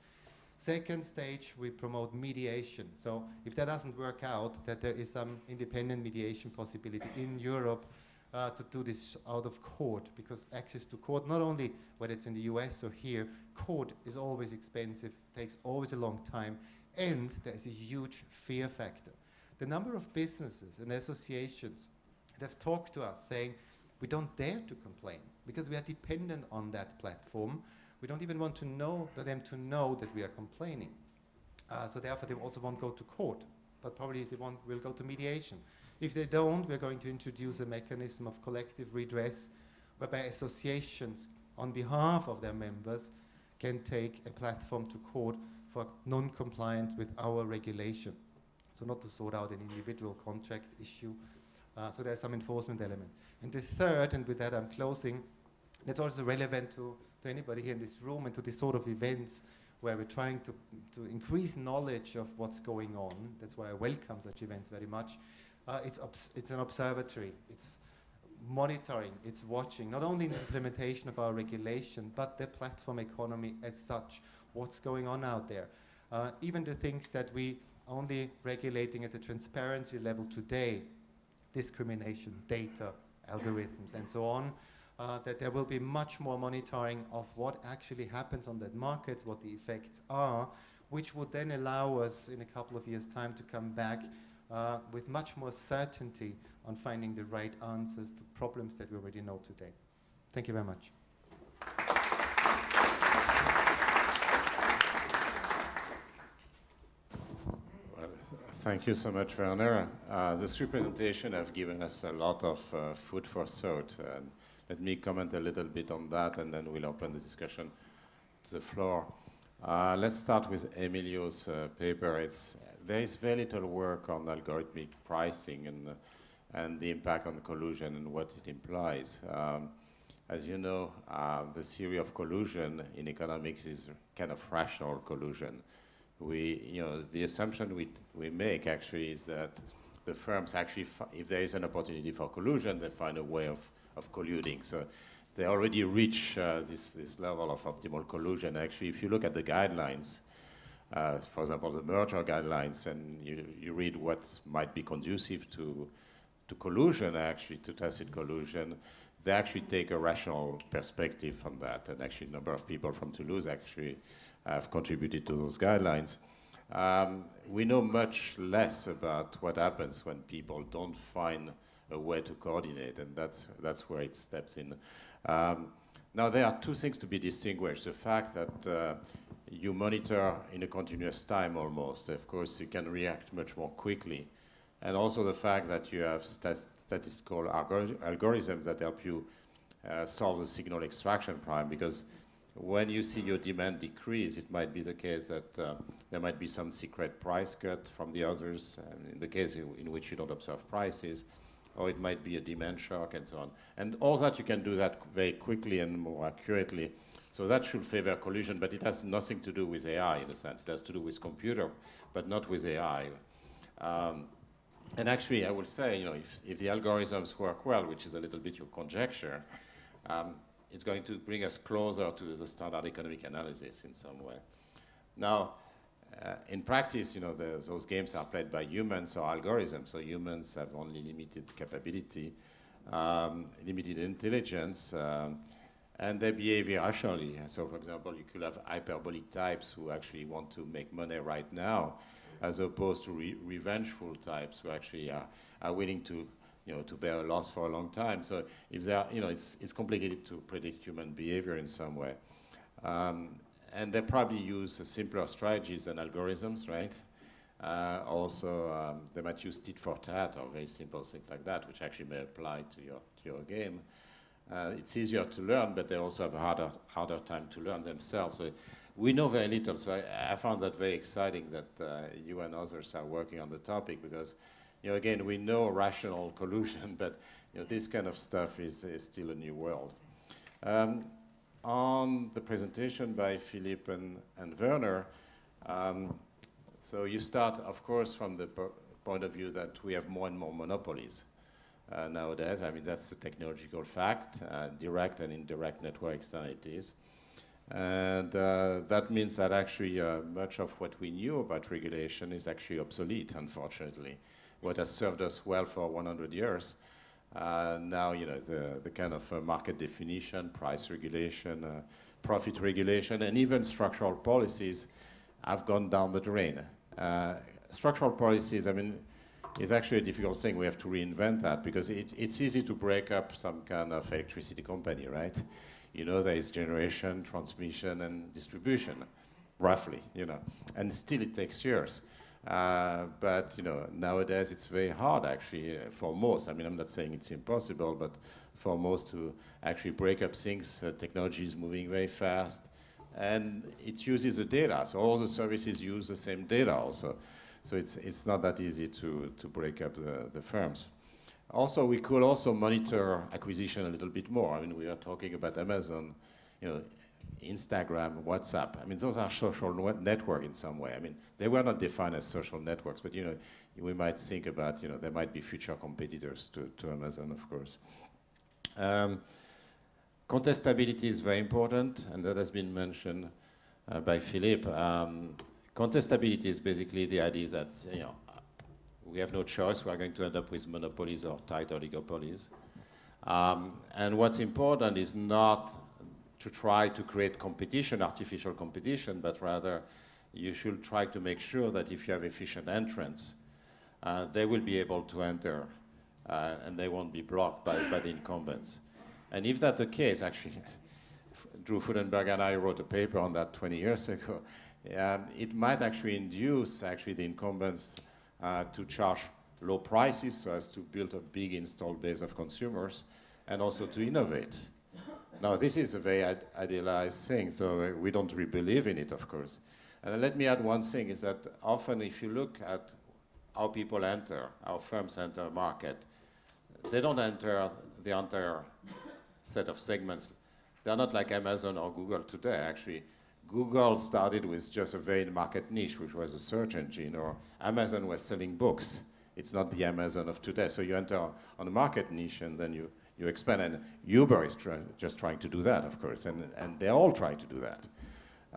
Second stage, we promote mediation. So if that doesn't work out, that there is some independent mediation possibility in Europe uh, to do this out of court, because access to court, not only whether it's in the U S or here, court is always expensive, takes always a long time, and there's a huge fear factor. The number of businesses and associations that have talked to us saying, we don't dare to complain because we are dependent on that platform. We don't even want to know them to know that we are complaining. Uh, so therefore, they also won't go to court, but probably they won't, will go to mediation. If they don't, we're going to introduce a mechanism of collective redress whereby associations on behalf of their members can take a platform to court for non-compliance with our regulation. So not to sort out an individual contract issue. Uh, so there's some enforcement element. And the third, and with that I'm closing, that's also relevant to, to anybody here in this room and to this sort of events where we're trying to, to increase knowledge of what's going on. That's why I welcome such events very much. Uh, it's, it's an observatory. It's monitoring. It's watching, not only the implementation of our regulation, but the platform economy as such. What's going on out there. Uh, even the things that we only regulating at the transparency level today, discrimination, data, algorithms, and so on, uh, that there will be much more monitoring of what actually happens on that market, what the effects are, which would then allow us in a couple of years' time to come back uh, with much more certainty on finding the right answers to problems that we already know today. Thank you very much. Thank you so much, Werner. Uh, the three presentations have given us a lot of uh, food for thought. Uh, let me comment a little bit on that, and then we'll open the discussion to the floor. Uh, let's start with Emilio's uh, paper. It's, there is very little work on algorithmic pricing and, uh, and the impact on collusion and what it implies. Um, as you know, uh, the theory of collusion in economics is kind of rational collusion. We, you know, the assumption we, we make actually is that the firms actually, f if there is an opportunity for collusion, they find a way of, of colluding. So they already reach uh, this, this level of optimal collusion. Actually, if you look at the guidelines, uh, for example, the merger guidelines, and you, you read what might be conducive to, to collusion, actually, to tacit collusion, they actually take a rational perspective from that. And actually, a number of people from Toulouse actually have contributed to those guidelines. Um, we know much less about what happens when people don't find a way to coordinate, and that's, that's where it steps in. Um, now, there are two things to be distinguished. The fact that uh, you monitor in a continuous time almost. Of course, you can react much more quickly. And also the fact that you have stat statistical algori algorithms that help you uh, solve the signal extraction problem, because when you see your demand decrease, it might be the case that uh, there might be some secret price cut from the others, in the case in, in which you don't observe prices, or it might be a demand shock and so on. And all that, you can do that very quickly and more accurately. So that should favor collusion, but it has nothing to do with A I in a sense. It has to do with computer, but not with A I. Um, and actually, I would say, you know, if, if the algorithms work well, which is a little bit your conjecture, um, it's going to bring us closer to the standard economic analysis in some way. Now, uh, in practice, you know, the, those games are played by humans or algorithms, so humans have only limited capability, um, limited intelligence, um, and they behave irrationally. So, for example, you could have hyperbolic types who actually want to make money right now, as opposed to re revengeful types who actually are, are willing to, you know, to bear a loss for a long time. So, if they are, you know, it's it's complicated to predict human behavior in some way, um, and they probably use uh, simpler strategies than algorithms, right? Uh, also, um, they might use tit for tat or very simple things like that, which actually may apply to your to your game. Uh, it's easier to learn, but they also have a harder harder time to learn themselves. So we know very little, so I, I found that very exciting that uh, you and others are working on the topic, because, you know, again, we know rational collusion, but, you know, this kind of stuff is, is still a new world. Um, on the presentation by Philippe and, and Werner, um, so you start, of course, from the point of view that we have more and more monopolies uh, nowadays. I mean, that's a technological fact, uh, direct and indirect network externalities. And uh, that means that actually uh, much of what we knew about regulation is actually obsolete, unfortunately. What has served us well for one hundred years, uh, now, you know, the, the kind of uh, market definition, price regulation, uh, profit regulation, and even structural policies have gone down the drain. Uh, structural policies, I mean, is actually a difficult thing. We have to reinvent that, because it, it's easy to break up some kind of electricity company, right? You know, there is generation, transmission, and distribution, roughly, you know, and still it takes years. Uh, but, you know, nowadays it's very hard, actually, uh, for most. I mean, I'm not saying it's impossible, but for most to actually break up things. Uh, technology is moving very fast, and it uses the data. So all the services use the same data also. So it's, it's not that easy to, to break up the, the firms. Also, we could also monitor acquisition a little bit more. I mean, we are talking about Amazon, you know, Instagram, WhatsApp. I mean, those are social network in some way. I mean, they were not defined as social networks, but, you know, we might think about, you know, there might be future competitors to, to Amazon, of course. Um, contestability is very important, and that has been mentioned uh, by Philippe. Um, contestability is basically the idea that, you know, we have no choice. We are going to end up with monopolies or tight oligopolies. Um, and what's important is not to try to create competition, artificial competition, but rather you should try to make sure that if you have efficient entrants, uh, they will be able to enter uh, and they won't be blocked by, by the incumbents. And if that's the case, actually, Drew Fudenberg and I wrote a paper on that twenty years ago, um, it might actually induce actually the incumbents Uh, to charge low prices so as to build a big installed base of consumers, and also to innovate. Now, this is a very ad idealized thing, so we don't really believe in it, of course. And let me add one thing, is that often if you look at how people enter, how firms enter a market, they don't enter the entire set of segments. They're not like Amazon or Google today, actually. Google started with just a very market niche, which was a search engine, or Amazon was selling books. It's not the Amazon of today. So you enter on a market niche, and then you, you expand. And Uber is try, just trying to do that, of course, and, and they all try to do that.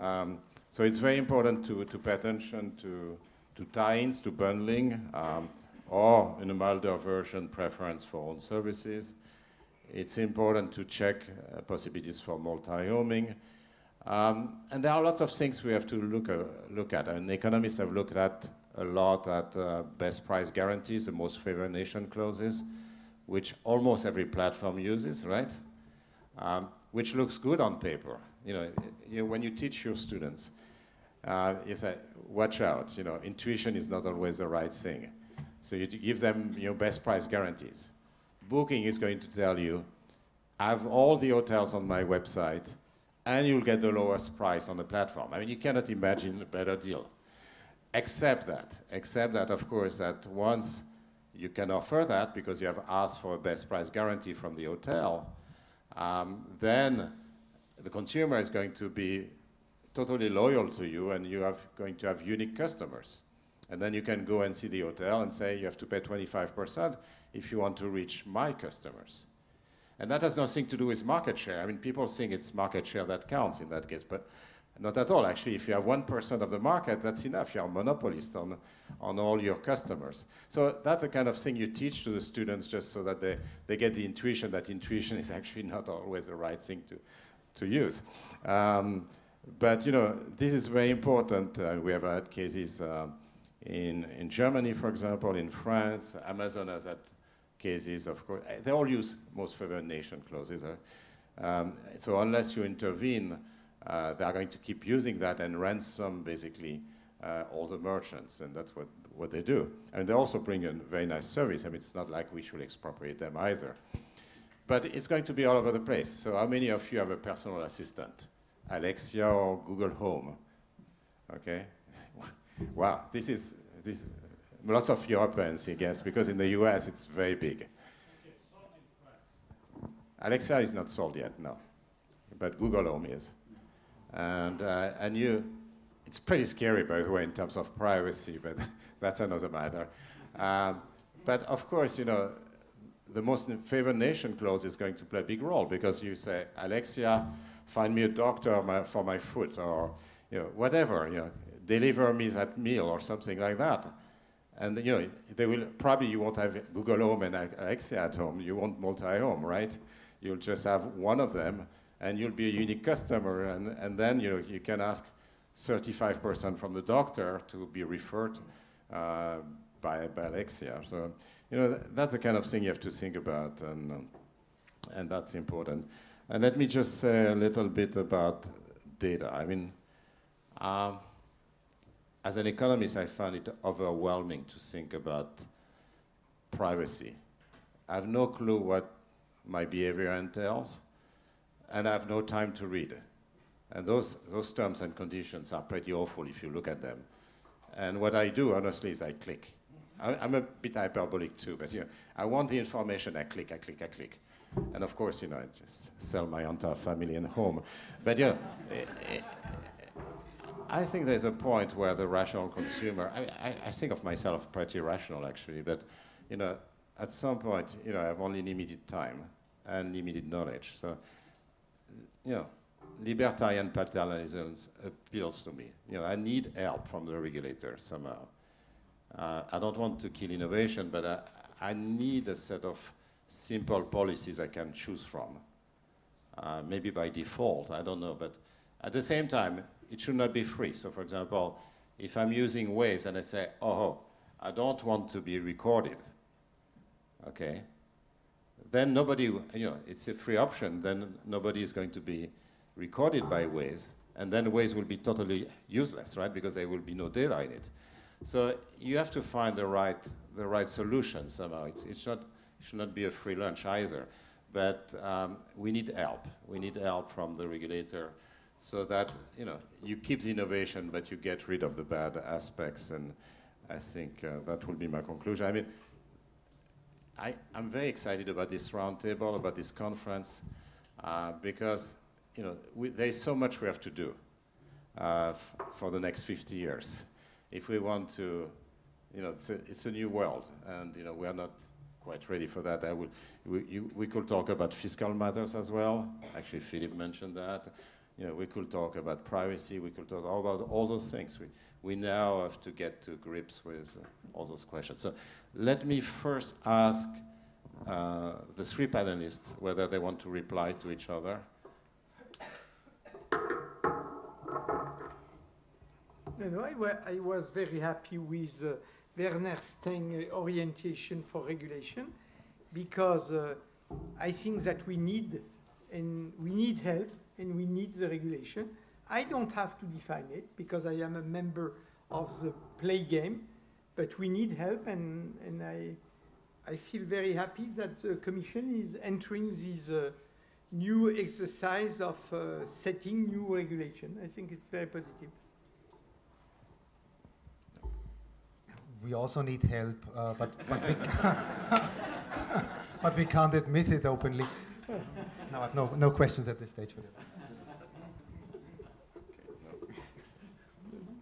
Um, so it's very important to, to pay attention to, to tie-ins, to bundling, um, or in a milder version, preference for own services. It's important to check uh, possibilities for multi-homing. Um, and there are lots of things we have to look, uh, look at. I mean, economists have looked at a lot at uh, best price guarantees, the most favored nation clauses, which almost every platform uses, right? Um, which looks good on paper. You know, you know when you teach your students, uh, you say, watch out, you know, intuition is not always the right thing. So you give them your best price guarantees. Booking is going to tell you, I have all the hotels on my website, and you'll get the lowest price on the platform. I mean, you cannot imagine a better deal. Except that, except that, of course, that once you can offer that because you have asked for a best price guarantee from the hotel, um, then the consumer is going to be totally loyal to you, and you are going to have unique customers. And then you can go and see the hotel and say you have to pay twenty-five percent if you want to reach my customers. And that has nothing to do with market share. I mean, people think it's market share that counts in that case, but Not at all, actually. If you have one percent of the market, that's enough. You are a monopolist on, on all your customers. So that's the kind of thing you teach to the students just so that they, they get the intuition that intuition is actually not always the right thing to, to use. Um, but, you know, this is very important. Uh, we have had cases uh, in, in Germany, for example, in France. Amazon has had cases, of course. They all use most favored nation clauses. Huh? Um, so unless you intervene, Uh, they are going to keep using that and ransom, basically, uh, all the merchants, and that's what, what they do. And they also bring a very nice service. I mean, it's not like we should expropriate them either. But it's going to be all over the place. So how many of you have a personal assistant? Alexia or Google Home? Okay. Wow, this is, this, lots of Europeans, I guess, because in the U S it's very big. Alexia is not sold yet, no. But Google Home is. And, uh, and you, it's pretty scary, by the way, in terms of privacy, but that's another matter. Um, but of course, you know, the most favored nation clause is going to play a big role because you say, Alexia, find me a doctor my, for my foot, or you know, whatever, you know, deliver me that meal or something like that. And you know, they will probably you won't have Google Home and Alexia at home. You won't multi-home, right? You'll just have one of them. And you'll be a unique customer, and, and then you, know, you can ask thirty-five percent from the doctor to be referred uh, by, by Alexia. So, you know, th that's the kind of thing you have to think about, and, um, and that's important. And let me just say a little bit about data. I mean, um, as an economist, I found it overwhelming to think about privacy. I have no clue what my behavior entails. And I have no time to read. And those, those terms and conditions are pretty awful if you look at them. And what I do, honestly, is I click. I, I'm a bit hyperbolic too, but you know, I want the information, I click, I click, I click. And of course, you know, I just sell my entire family and home. But you know, I think there's a point where the rational consumer, I, I, I think of myself pretty rational actually, but you know, at some point, you know, I have only limited time and limited knowledge. So, you know, libertarian paternalism appeals to me. You know, I need help from the regulator somehow. Uh, I don't want to kill innovation, but I, I need a set of simple policies I can choose from. Uh, maybe by default, I don't know, but at the same time, it should not be free. So for example, if I'm using Waze and I say, oh, I don't want to be recorded, okay? Then nobody, you know, it's a free option, then nobody is going to be recorded by Waze, and then Waze will be totally useless, right, because there will be no data in it. So you have to find the right, the right solution somehow. It's, it's not, it should not be a free lunch either, but um, we need help. We need help from the regulator so that, you know, you keep the innovation, but you get rid of the bad aspects, and I think uh, that will be my conclusion. I mean, I, I'm very excited about this roundtable, about this conference, uh, because you know we, there's so much we have to do uh, f for the next fifty years. If we want to, you know, it's a, it's a new world, and you know we are not quite ready for that. I will, we, you, we could talk about fiscal matters as well. Actually, Philippe mentioned that. You know, we could talk about privacy. We could talk all about all those things. We, we now have to get to grips with uh, all those questions. So let me first ask uh, the three panelists whether they want to reply to each other. No, no, I, wa I was very happy with uh, Werner Steng's orientation for regulation because uh, I think that we need, and we need help and we need the regulation. I don't have to define it because I am a member of the play game, but we need help, and, and I, I feel very happy that the Commission is entering this uh, new exercise of uh, setting new regulation. I think it's very positive. We also need help, uh, but, but, we but we can't admit it openly. No, I have no, no questions at this stage for that.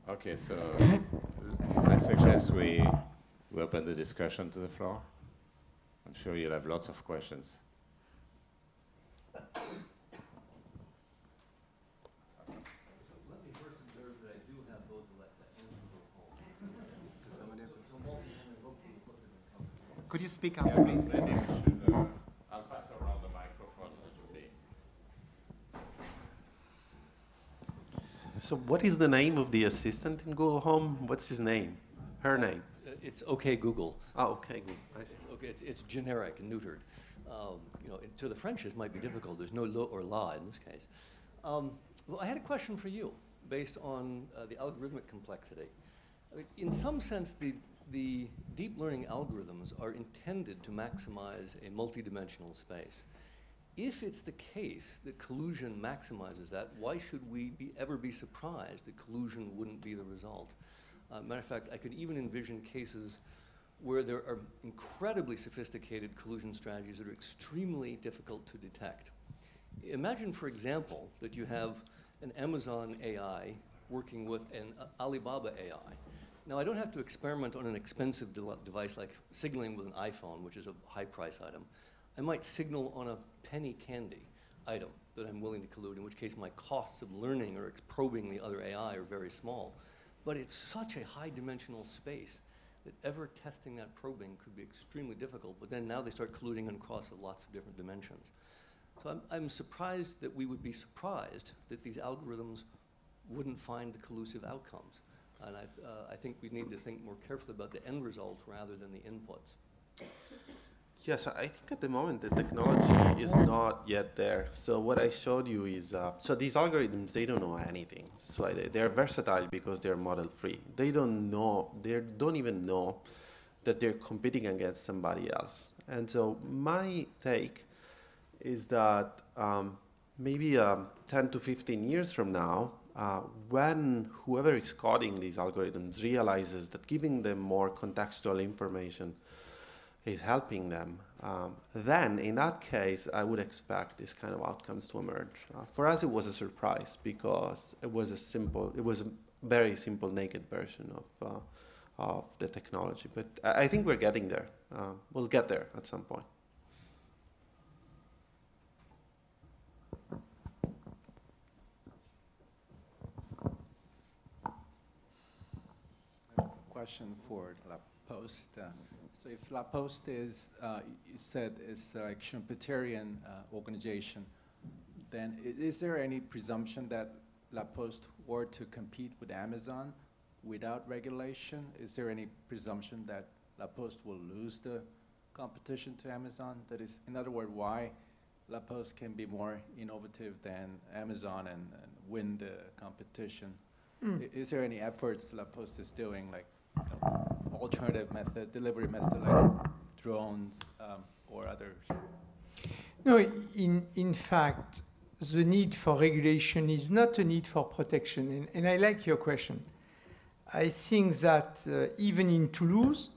Okay, so I suggest we, we open the discussion to the floor. I'm sure you'll have lots of questions. Could you speak up, yeah, please? Maybe we should, uh, I'll pass around the microphone today. So what is the name of the assistant in Google Home? What's his name? Her name? It's OK Google. Oh, OK Google. I see. It's, okay, it's, it's generic and neutered. Um, you know, to the French, it might be difficult. There's no lo or la in this case. Um, well, I had a question for you based on uh, the algorithmic complexity. I mean, in some sense, the, the deep learning algorithms are intended to maximize a multidimensional space. If it's the case that collusion maximizes that, why should we be, ever be surprised that collusion wouldn't be the result? Uh, matter of fact, I could even envision cases where there are incredibly sophisticated collusion strategies that are extremely difficult to detect. Imagine, for example, that you have an Amazon A I working with an uh, Alibaba A I. Now, I don't have to experiment on an expensive de device like signaling with an iPhone, which is a high price item. I might signal on a penny candy item that I'm willing to collude, in which case my costs of learning or probing the other A I are very small. But it's such a high dimensional space that ever testing that probing could be extremely difficult, but then now they start colluding and cross of lots of different dimensions. So I'm, I'm surprised that we would be surprised that these algorithms wouldn't find the collusive outcomes. And I, uh, I think we need to think more carefully about the end result rather than the inputs. Yes, I think at the moment the technology is not yet there. So what I showed you is, uh, so these algorithms, they don't know anything. So they're versatile because they're model free. They don't know, they don't even know that they're competing against somebody else. And so my take is that um, maybe um, ten to fifteen years from now, uh, when whoever is coding these algorithms realizes that giving them more contextual information is helping them, um, then in that case, I would expect these kind of outcomes to emerge. Uh, for us, it was a surprise because it was a simple, it was a very simple naked version of, uh, of the technology. But I think we're getting there. Uh, we'll get there at some point. I have a question for La Poste. Uh, So if La Poste is, uh, you said, is like Schumpeterian uh, organization, then is there any presumption that La Poste were to compete with Amazon without regulation? Is there any presumption that La Poste will lose the competition to Amazon? That is, in other words, why La Poste can be more innovative than Amazon and, and win the competition? Mm. Is there any efforts La Poste is doing, like, you know, alternative method, delivery method like drones um, or others? No, in, in fact, the need for regulation is not a need for protection. And, and I like your question. I think that uh, even in Toulouse,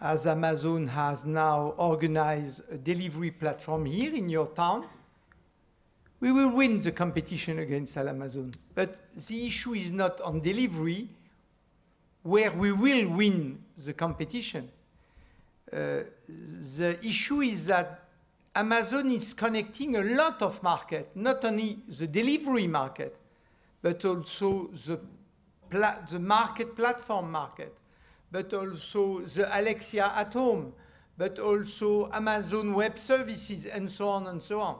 as Amazon has now organized a delivery platform here in your town, we will win the competition against Amazon. But the issue is not on delivery, where we will win the competition. Uh, the issue is that Amazon is connecting a lot of markets, not only the delivery market, but also the, pla the market platform market, but also the Alexa at home, but also Amazon Web Services, and so on and so on.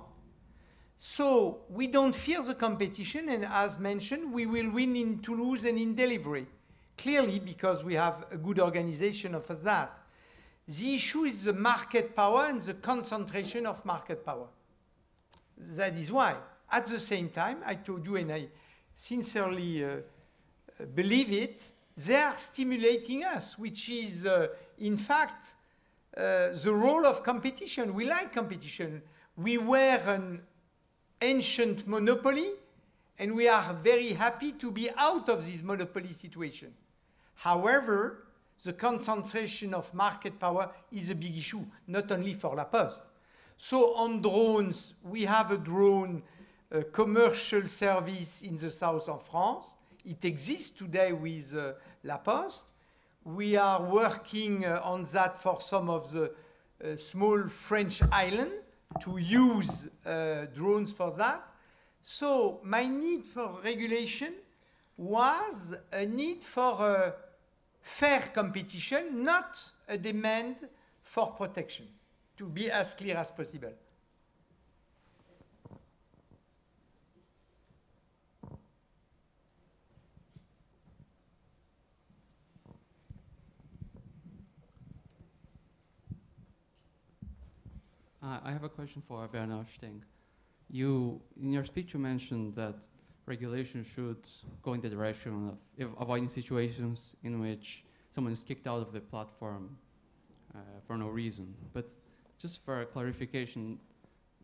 So we don't fear the competition, and as mentioned, we will win in Toulouse and in delivery. Clearly, because we have a good organization of that. The issue is the market power and the concentration of market power. That is why. At the same time, I told you, and I sincerely uh, believe it, they are stimulating us, which is, uh, in fact, uh, the role of competition. We like competition. We were an ancient monopoly, and we are very happy to be out of this monopoly situation. However, the concentration of market power is a big issue, not only for La Poste. So on drones, we have a drone uh, commercial service in the south of France. It exists today with uh, La Poste. We are working uh, on that for some of the uh, small French islands to use uh, drones for that. So my need for regulation was a need for a fair competition, not a demand for protection, to be as clear as possible. Uh, I have a question for Werner Stengg. You, in your speech, you mentioned that regulation should go in the direction of if avoiding situations in which someone is kicked out of the platform uh, for no reason. But just for clarification,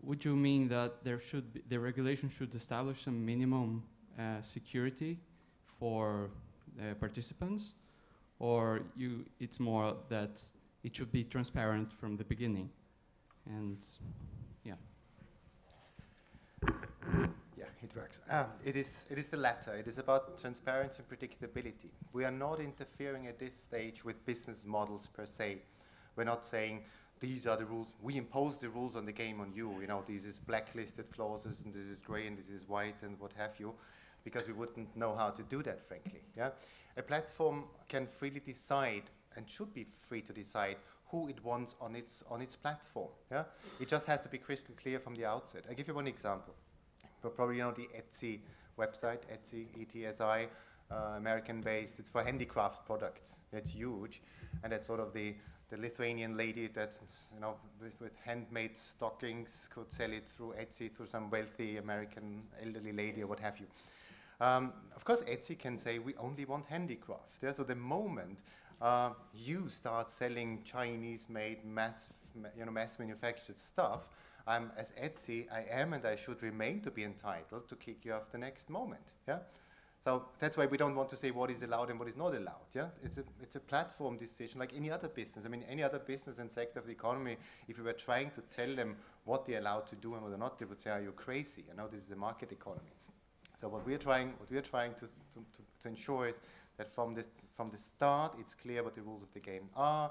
would you mean that there should be, the regulation should establish some minimum uh, security for uh, participants, or you, it's more that it should be transparent from the beginning? And yeah, yeah, it works. Um, it is it is the latter. It is about transparency and predictability. We are not interfering at this stage with business models per se. We're not saying these are the rules. We impose the rules on the game on you. You know, this is blacklisted clauses, and this is grey, and this is white, and what have you, because we wouldn't know how to do that, frankly. Yeah, a platform can freely decide and should be free to decide who it wants on its on its platform. Yeah, it just has to be crystal clear from the outset. I'll give you one example. You probably know the Etsy website, Etsy, E T S I, uh, American-based. It's for handicraft products. That's huge, and that's sort of the the Lithuanian lady that, you know, with, with handmade stockings could sell it through Etsy through some wealthy American elderly lady or what have you. Um, of course, Etsy can say we only want handicraft. Yeah? So the moment Uh, you start selling Chinese-made, mass, ma you know, mass-manufactured stuff, I'm, as Etsy, I am and I should remain to be entitled to kick you off the next moment. Yeah, so that's why we don't want to say what is allowed and what is not allowed. Yeah, it's a it's a platform decision, like any other business. I mean, any other business and sector of the economy. If we were trying to tell them what they're allowed to do and what they're not, they would say, "Are you crazy? You know, this is a market economy." So what we're trying, what we're trying to to, to, to ensure is that from the, from the start, it's clear what the rules of the game are,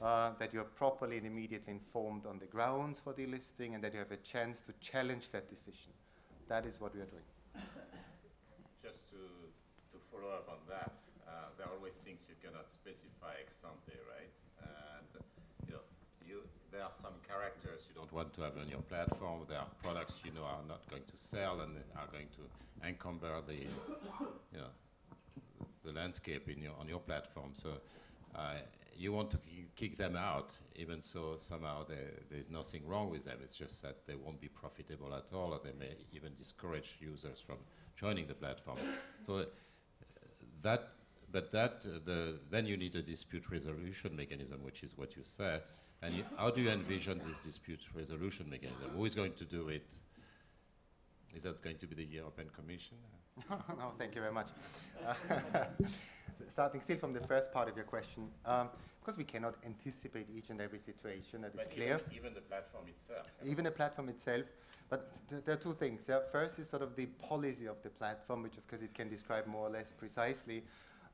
uh, that you are properly and immediately informed on the grounds for delisting, and that you have a chance to challenge that decision. That is what we are doing. Just to, to follow up on that, uh, there are always things you cannot specify ex ante, right? And you know, you, there are some characters you don't want to have on your platform. There are products you know are not going to sell and are going to encumber the, you know, the landscape in your, on your platform, so uh, you want to kick them out, even so somehow there's nothing wrong with them. It's just that they won't be profitable at all, or they may even discourage users from joining the platform. So uh, that, but that, uh, the, then you need a dispute resolution mechanism, which is what you said. And you, how do you envision this dispute resolution mechanism? Who is going to do it? Is that going to be the European Commission? No, thank you very much. Starting still from the first part of your question, um, because we cannot anticipate each and every situation that but is clear. Even, even the platform itself. Even the platform itself. But th there are two things. Yeah. First is sort of the policy of the platform, which of course it can describe more or less precisely.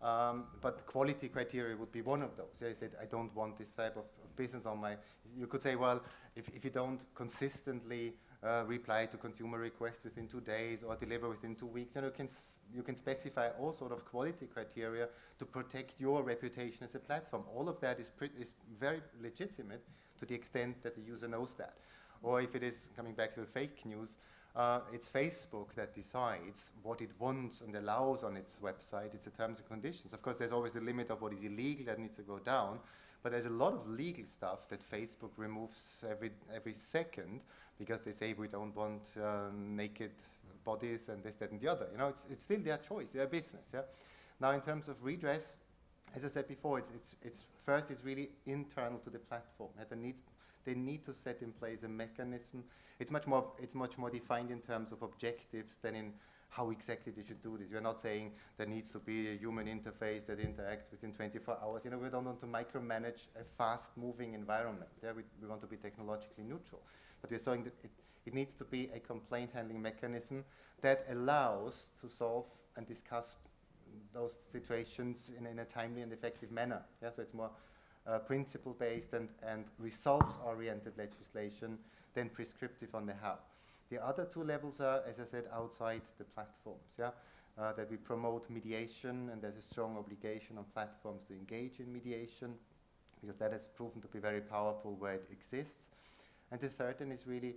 Um, but quality criteria would be one of those. Yeah, you said, I don't want this type of, of business on my... You could say, well, if, if you don't consistently Uh, reply to consumer requests within two days or deliver within two weeks. And you can, s you can specify all sort of quality criteria to protect your reputation as a platform. All of that is, is very legitimate to the extent that the user knows that. Or if it is, coming back to the fake news, uh, it's Facebook that decides what it wants and allows on its website. It's the terms and conditions. Of course, there's always the limit of what is illegal that needs to go down. But there's a lot of legal stuff that Facebook removes every every second because they say we don't want uh, naked bodies and this, that, and the other. You know, it's it's still their choice, their business. Yeah. Now, in terms of redress, as I said before, it's it's it's first it's really internal to the platform. That they need they need to set in place a mechanism. It's much more it's much more defined in terms of objectives than in how exactly they should do this. We're not saying there needs to be a human interface that interacts within twenty-four hours. You know, we don't want to micromanage a fast-moving environment. Yeah, we, we want to be technologically neutral. But we're saying that it, it needs to be a complaint-handling mechanism that allows to solve and discuss those situations in, in a timely and effective manner. Yeah, so it's more uh, principle-based and, and results-oriented legislation than prescriptive on the how. The other two levels are, as I said, outside the platforms, yeah? Uh, that we promote mediation, and there's a strong obligation on platforms to engage in mediation. because that has proven to be very powerful where it exists. And the third one is really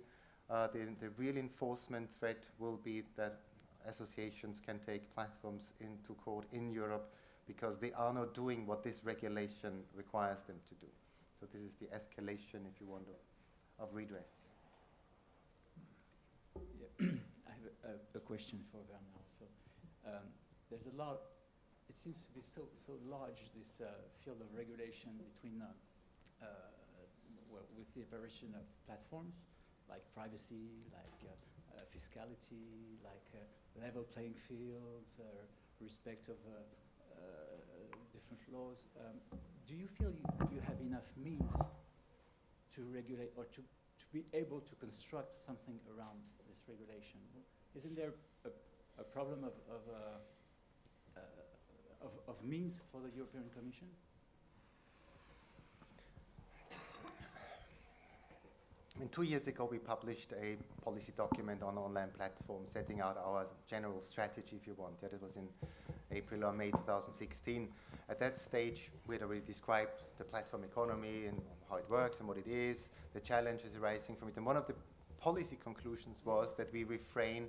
uh, the, the real enforcement threat will be that associations can take platforms into court in Europe because they are not doing what this regulation requires them to do. So this is the escalation, if you want, of, of redress. Yeah. I have a, a, a question for Werner also. Um, there's a lot, it seems to be so, so large, this uh, field of regulation between, uh, uh, well, with the apparition of platforms, like privacy, like uh, uh, fiscality, like uh, level playing fields, uh, respect of uh, uh, different laws. Um, do you feel you, you have enough means to regulate or to, to be able to construct something around this regulation? Isn't there a, a problem of, of, uh, uh, of, of means for the European Commission? I mean, two years ago, we published a policy document on online platforms setting out our general strategy, if you want. Yeah, that was in April or May two thousand sixteen. At that stage, we had already described the platform economy and how it works and what it is, the challenges arising from it. And one of the policy conclusions was that we refrain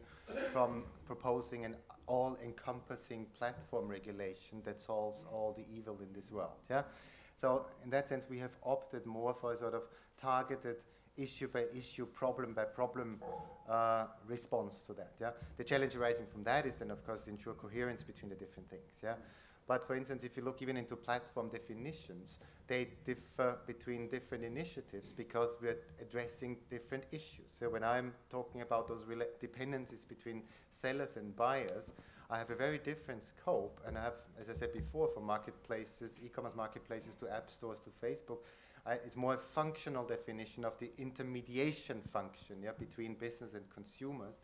from proposing an all-encompassing platform regulation that solves all the evil in this world. Yeah? So in that sense, we have opted more for a sort of targeted issue by issue, problem by problem uh, response to that. Yeah? The challenge arising from that is then, of course, ensure coherence between the different things. Yeah? But for instance, if you look even into platform definitions, they differ between different initiatives because we're addressing different issues. So when I'm talking about those rela dependencies between sellers and buyers, I have a very different scope. And I have, as I said before, from marketplaces, e-commerce marketplaces to app stores to Facebook, I, it's more a functional definition of the intermediation function, yeah, between business and consumers.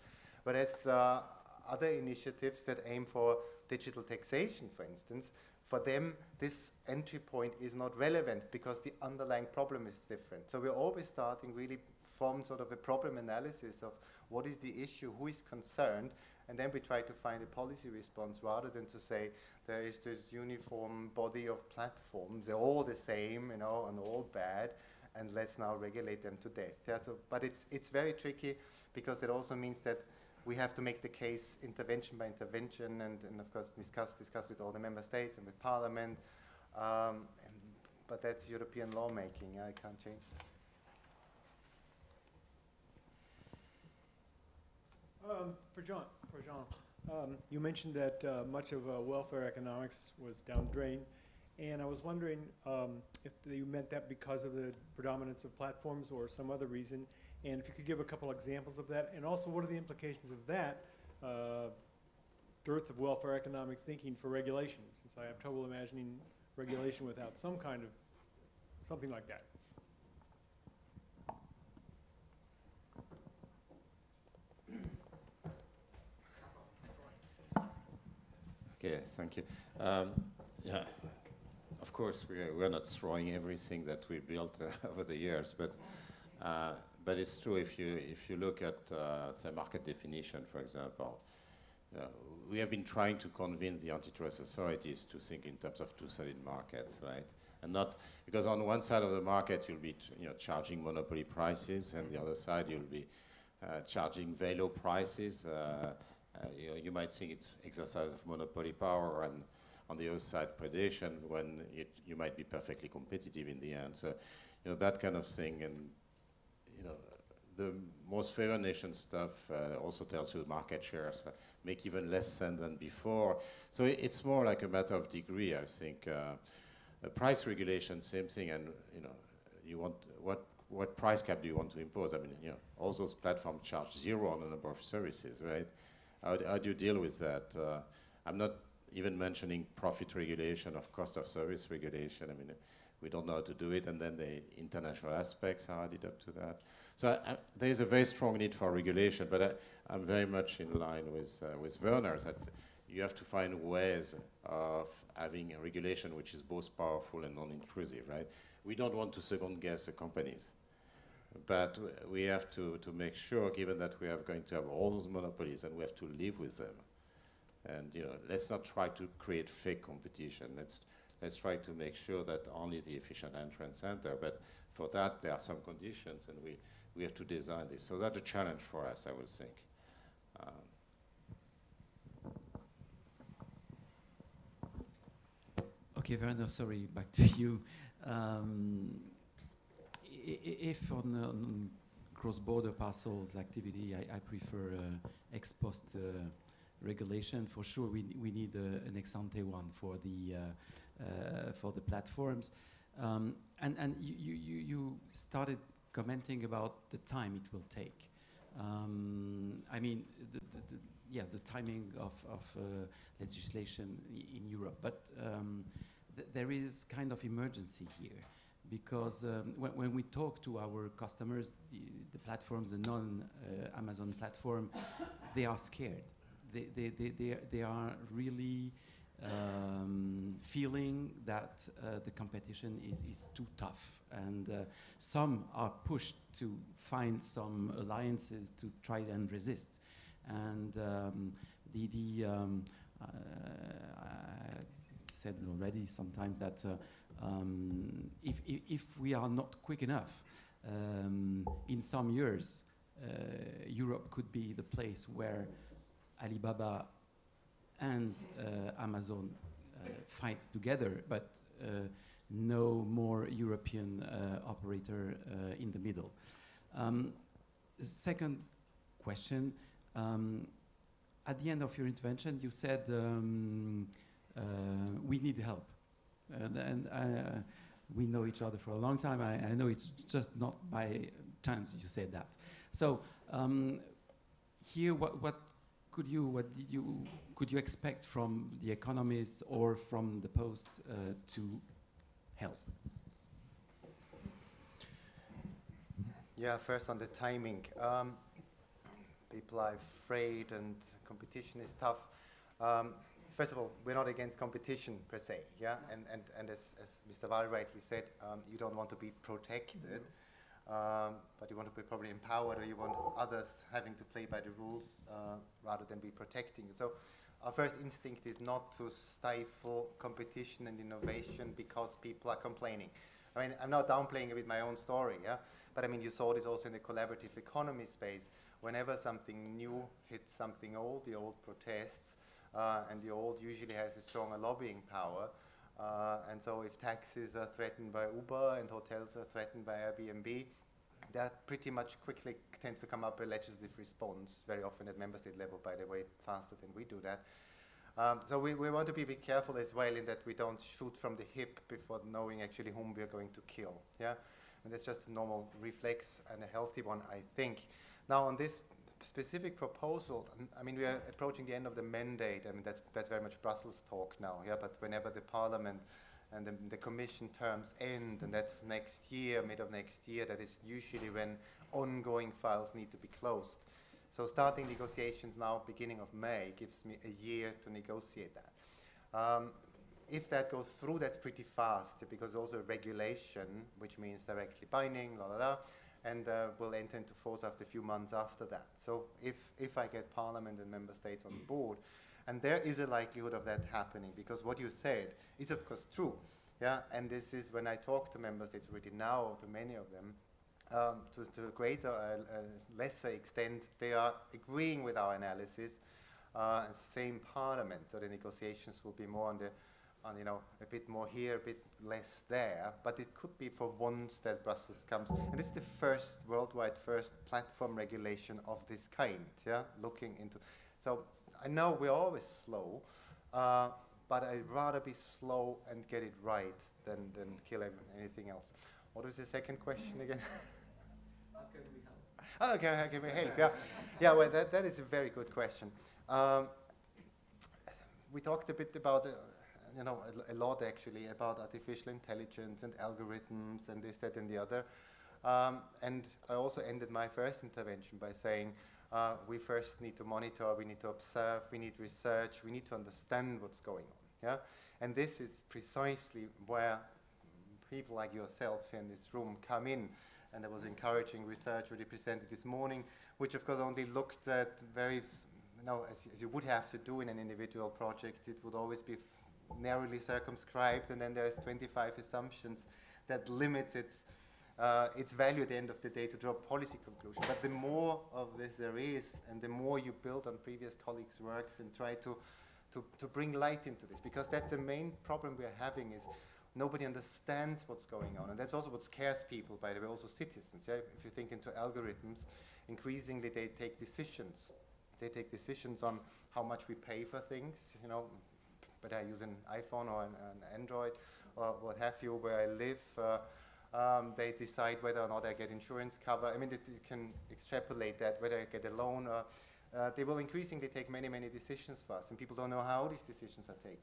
Whereas uh, other initiatives that aim for digital taxation, for instance, for them, this entry point is not relevant because the underlying problem is different. So we're always starting really from sort of a problem analysis of what is the issue, who is concerned, and then we try to find a policy response rather than to say there is this uniform body of platforms, they're all the same, you know, and all bad, and let's now regulate them to death. Yeah, so, but it's, it's very tricky because it also means that we have to make the case intervention by intervention and, and of course, discuss, discuss with all the member states and with parliament. Um, and, but that's European lawmaking. I can't change that. Um, for Jean, for Jean um, you mentioned that uh, much of uh, welfare economics was down the drain. And I was wondering um, if you meant that because of the predominance of platforms or some other reason. And if you could give a couple examples of that, and also what are the implications of that uh, dearth of welfare economics thinking for regulation, since I have trouble imagining regulation without some kind of, something like that. Okay, thank you. Um, yeah, of course, we are, we're not throwing everything that we built uh, over the years, but uh, But it's true if you if you look at uh, the market definition, for example, uh, we have been trying to convince the antitrust authorities to think in terms of two solid markets, right? And not because on one side of the market you'll be you know charging monopoly prices, and the other side you'll be uh, charging very low prices. Uh, uh, you know, you might think it's exercise of monopoly power, and on the other side predation when it, you might be perfectly competitive in the end. So you know that kind of thing and. You know, the most favored nation stuff uh, also tells you market shares uh, make even less sense than before. So it, it's more like a matter of degree, I think. Uh, price regulation, same thing. And you know, you want what what price cap do you want to impose? I mean, you know, all those platforms charge zero on a number of services, right? How, how do you deal with that? Uh, I'm not even mentioning profit regulation or cost of service regulation. I mean. We don't know how to do it, and then the international aspects are added up to that. So uh, there is a very strong need for regulation, but I, I'm very much in line with, uh, with Werner that you have to find ways of having a regulation which is both powerful and non-intrusive, right? We don't want to second-guess the companies, but we have to, to make sure, given that we are going to have all those monopolies and we have to live with them. And you know, let's not try to create fake competition. Let's, let's try to make sure that only the efficient entrants enter. But for that, there are some conditions, and we, we have to design this. So that's a challenge for us, I would think. Um, Okay, Werner, sorry, back to you. Um, if on, on cross-border parcels activity, I, I prefer uh, ex post uh, regulation. For sure, we, we need uh, an ex ante one for the, uh, uh, for the platforms. Um, and and you, you, you started commenting about the time it will take. Um, I mean, the, the, the yeah, the timing of, of uh, legislation in Europe. But um, th there is kind of emergency here, because um, when, when we talk to our customers, the, the platforms, the non-Amazon uh, platform, they are scared. They, they, they, they, are, they are really um, feeling that uh, the competition is, is too tough. And uh, some are pushed to find some alliances to try and resist. And um, the, the um, uh, I said already sometimes that uh, um, if, if, if we are not quick enough, um, in some years, uh, Europe could be the place where Alibaba and uh, Amazon uh, fight together, but uh, no more European uh, operator uh, in the middle. Um, second question. Um, at the end of your intervention, you said um, uh, we need help, and, and uh, we know each other for a long time. I, I know it's just not by chance you said that. So um, here, what, what could you, what did you, could you expect from the economists or from the Post uh, to help? Yeah, first on the timing. Um, People are afraid and competition is tough. Um, first of all, we're not against competition per se, yeah? And, and, and as, as Mister Wahl rightly said, um, you don't want to be protected, um, but you want to be probably empowered, or you want others having to play by the rules uh, rather than be protecting you. So our first instinct is not to stifle competition and innovation because people are complaining. I mean, I'm not downplaying a bit my own story, yeah? But I mean, you saw this also in the collaborative economy space. Whenever something new hits something old, the old protests, uh, and the old usually has a stronger lobbying power. Uh, and so if taxis are threatened by Uber and hotels are threatened by Airbnb, that pretty much quickly tends to come up a legislative response, very often at member state level, by the way, faster than we do that. Um, so we, we want to be a bit careful as well in that we don't shoot from the hip before knowing actually whom we are going to kill. Yeah, and that's just a normal reflex and a healthy one, I think. Now, on this specific proposal, I mean, we are approaching the end of the mandate. I mean, that's, that's very much Brussels talk now, yeah? But whenever the Parliament and the, the Commission terms end, and that's next year, mid of next year, that is usually when ongoing files need to be closed. So starting negotiations now, beginning of May, gives me a year to negotiate that. Um, if that goes through, that's pretty fast, because also regulation, which means directly binding, la la la, and uh, will enter into force after a few months after that. So if, if I get Parliament and member states on board, and there is a likelihood of that happening, because what you said is of course true. Yeah? And this is when I talk to member states already now, to many of them, um, to, to a greater, uh, uh, lesser extent, they are agreeing with our analysis, uh, same Parliament, so the negotiations will be more on the on, you know, a bit more here, a bit less there, but it could be for once that Brussels comes. And it's the first, worldwide first platform regulation of this kind, yeah, looking into. So I know we're always slow, uh, but I'd rather be slow and get it right than, than kill anything else. What was the second question again? How can we help? Oh, okay, how can we help, yeah. Yeah, well, that, that is a very good question. Um, we talked a bit about, uh, you know, a, a lot actually about artificial intelligence and algorithms and this, that, and the other. Um, and I also ended my first intervention by saying uh, we first need to monitor, we need to observe, we need research, we need to understand what's going on. Yeah, and this is precisely where people like yourselves in this room come in. And there was encouraging research already presented this morning, which of course only looked at very, you know, as, as you would have to do in an individual project. It would always be narrowly circumscribed, and then there's twenty-five assumptions that limit its, uh, its value at the end of the day to draw policy conclusions. But the more of this there is, and the more you build on previous colleagues' works and try to, to, to bring light into this, because that's the main problem we're having is nobody understands what's going on. And that's also what scares people, by the way, also citizens. Yeah? If you think into algorithms, increasingly they take decisions. They take decisions on how much we pay for things, you know, whether I use an iPhone or an, an Android or what have you, where I live. Uh, um, they decide whether or not I get insurance cover. I mean, it, you can extrapolate that, whether I get a loan. Or, uh, they will increasingly take many, many decisions for us, and people don't know how these decisions are taken.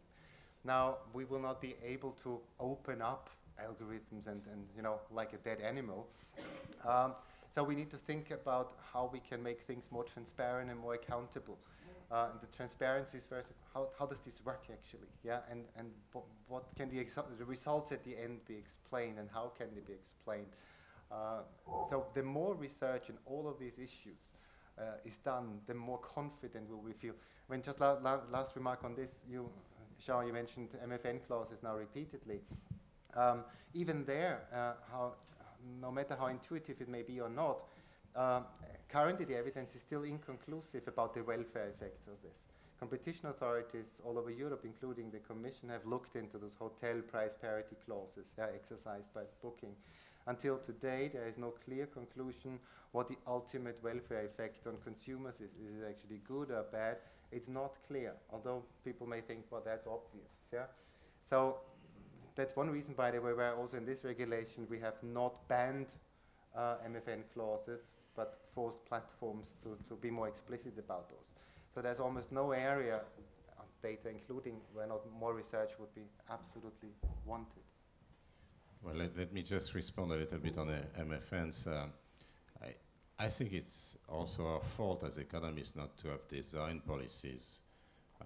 Now, we will not be able to open up algorithms and, and you know, like a dead animal. Um, so we need to think about how we can make things more transparent and more accountable. Uh, and the transparency is first, how, how does this work actually? Yeah, and, and what can the, the results at the end be explained, and how can they be explained? Uh, so the more research in all of these issues uh, is done, the more confident will we feel. When just la la last remark on this, you, Jean, you mentioned M F N clauses now repeatedly. Um, even there, uh, how, no matter how intuitive it may be or not, um, currently the evidence is still inconclusive about the welfare effects of this. Competition authorities all over Europe, including the Commission, have looked into those hotel price parity clauses that are exercised by Booking. Until today, there is no clear conclusion what the ultimate welfare effect on consumers is. Is it actually good or bad? It's not clear, although people may think, well, that's obvious. Yeah? So that's one reason, by the way, where also in this regulation we have not banned uh, M F N clauses, but forced platforms to, to be more explicit about those. So there's almost no area on data, including where not more research would be absolutely wanted. Well, let, let me just respond a little bit on the M F Ns. Uh, I I think it's also our fault as economists not to have designed policies.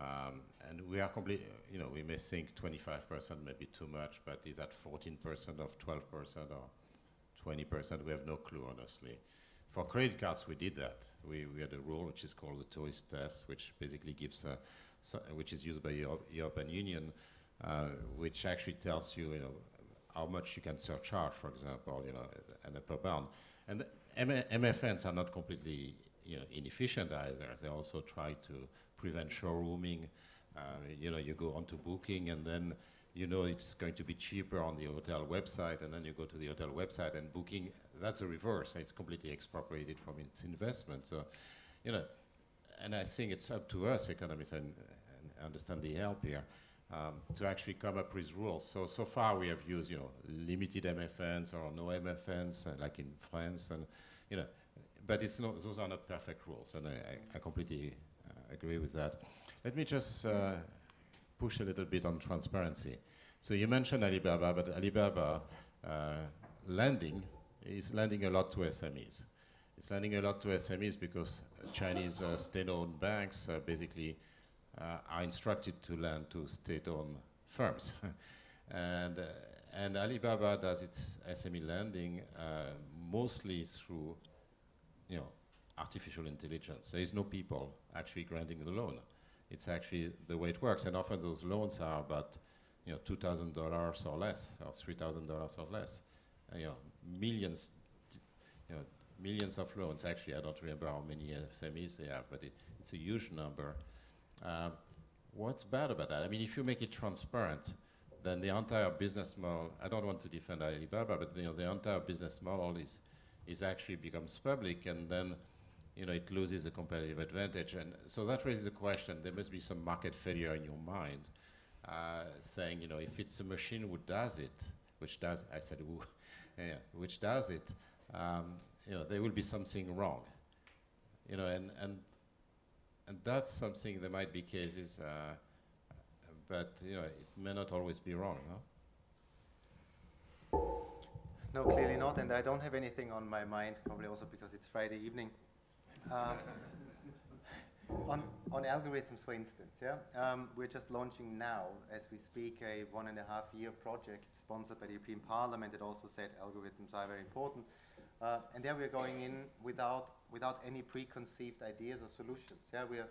Um, and we are completely, you know, we may think twenty-five percent may be too much, but is that fourteen percent of twelve percent or twenty percent? We have no clue, honestly. For credit cards, we did that. We, we had a rule which is called the tourist test, which basically gives, a, so, which is used by the European Union, uh, which actually tells you, you know, how much you can surcharge, for example, you know, an upper bound. And M F Ns are not completely, you know, inefficient either. They also try to prevent showrooming. Uh, you know, you go onto Booking, and then you know it's going to be cheaper on the hotel website, and then you go to the hotel website and Booking. That's the reverse. It's completely expropriated from its investment. So, you know, and I think it's up to us economists, and, and understand the help here, um, to actually come up with rules. So, so far we have used, you know, limited M F Ns or no M F Ns, uh, like in France, and, you know, but it's not, those are not perfect rules, and I, I, I completely uh, agree with that. Let me just uh, push a little bit on transparency. So you mentioned Alibaba, but Alibaba uh, lending is lending a lot to S M Es. It's lending a lot to S M Es because Chinese uh, state-owned banks uh, basically Uh, are instructed to lend to state-owned firms. and, uh, and Alibaba does its S M E lending uh, mostly through, you know, artificial intelligence. There is no people actually granting the loan. It's actually the way it works. And often those loans are about, you know, two thousand dollars or less, or three thousand dollars or less. Uh, you know, millions, you know, millions of loans. Actually, I don't remember how many S M Es they have, but it, it's a huge number. Uh, what's bad about that? I mean, if you make it transparent, then the entire business model, I don't want to defend Alibaba, but, you know, the entire business model is, is actually becomes public, and then, you know, it loses a competitive advantage. And so that raises the question, there must be some market failure in your mind, uh, saying, you know, if it's a machine who does it, which does, I said who, yeah, which does it, um, you know, there will be something wrong. You know, and, and And that's something, there might be cases, uh, but, you know, it may not always be wrong, no? No, clearly not, and I don't have anything on my mind, probably also because it's Friday evening. Um, on, on algorithms, for instance, yeah? Um, we're just launching now, as we speak, a one and a half year project sponsored by the European Parliament that also said algorithms are very important. Uh, and there we are going in without without any preconceived ideas or solutions. Yeah, we are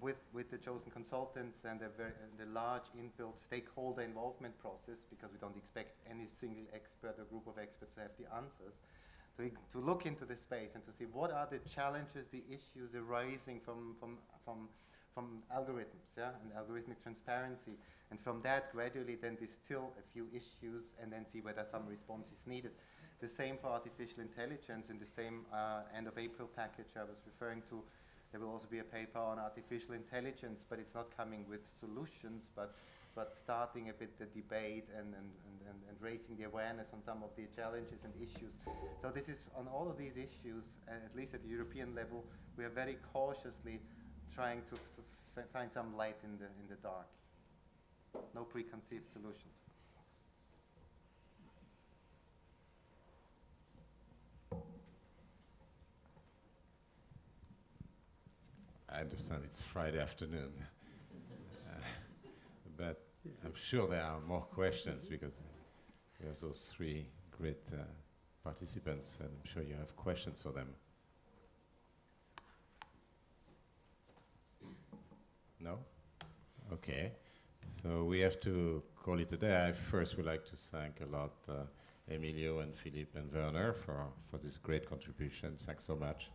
with with the chosen consultants and the very and the large inbuilt stakeholder involvement process, because we don't expect any single expert or group of experts to have the answers. To to look into the space and to see what are the challenges, the issues arising from from from from algorithms, yeah, and algorithmic transparency, and from that gradually then distill a few issues and then see whether some response is needed. The same for artificial intelligence. In the same uh, end of April package I was referring to, there will also be a paper on artificial intelligence, but it's not coming with solutions, but but starting a bit the debate and, and, and, and raising the awareness on some of the challenges and issues. So this is, on all of these issues, uh, at least at the European level, we are very cautiously trying to, to find some light in the, in the dark. No preconceived solutions. I understand it's Friday afternoon. uh, but I'm sure there are more questions, because we have those three great uh, participants, and I'm sure you have questions for them. No? Okay. So we have to call it a day. I first would like to thank a lot uh, Emilio and Philippe and Werner for, for this great contribution. Thanks so much.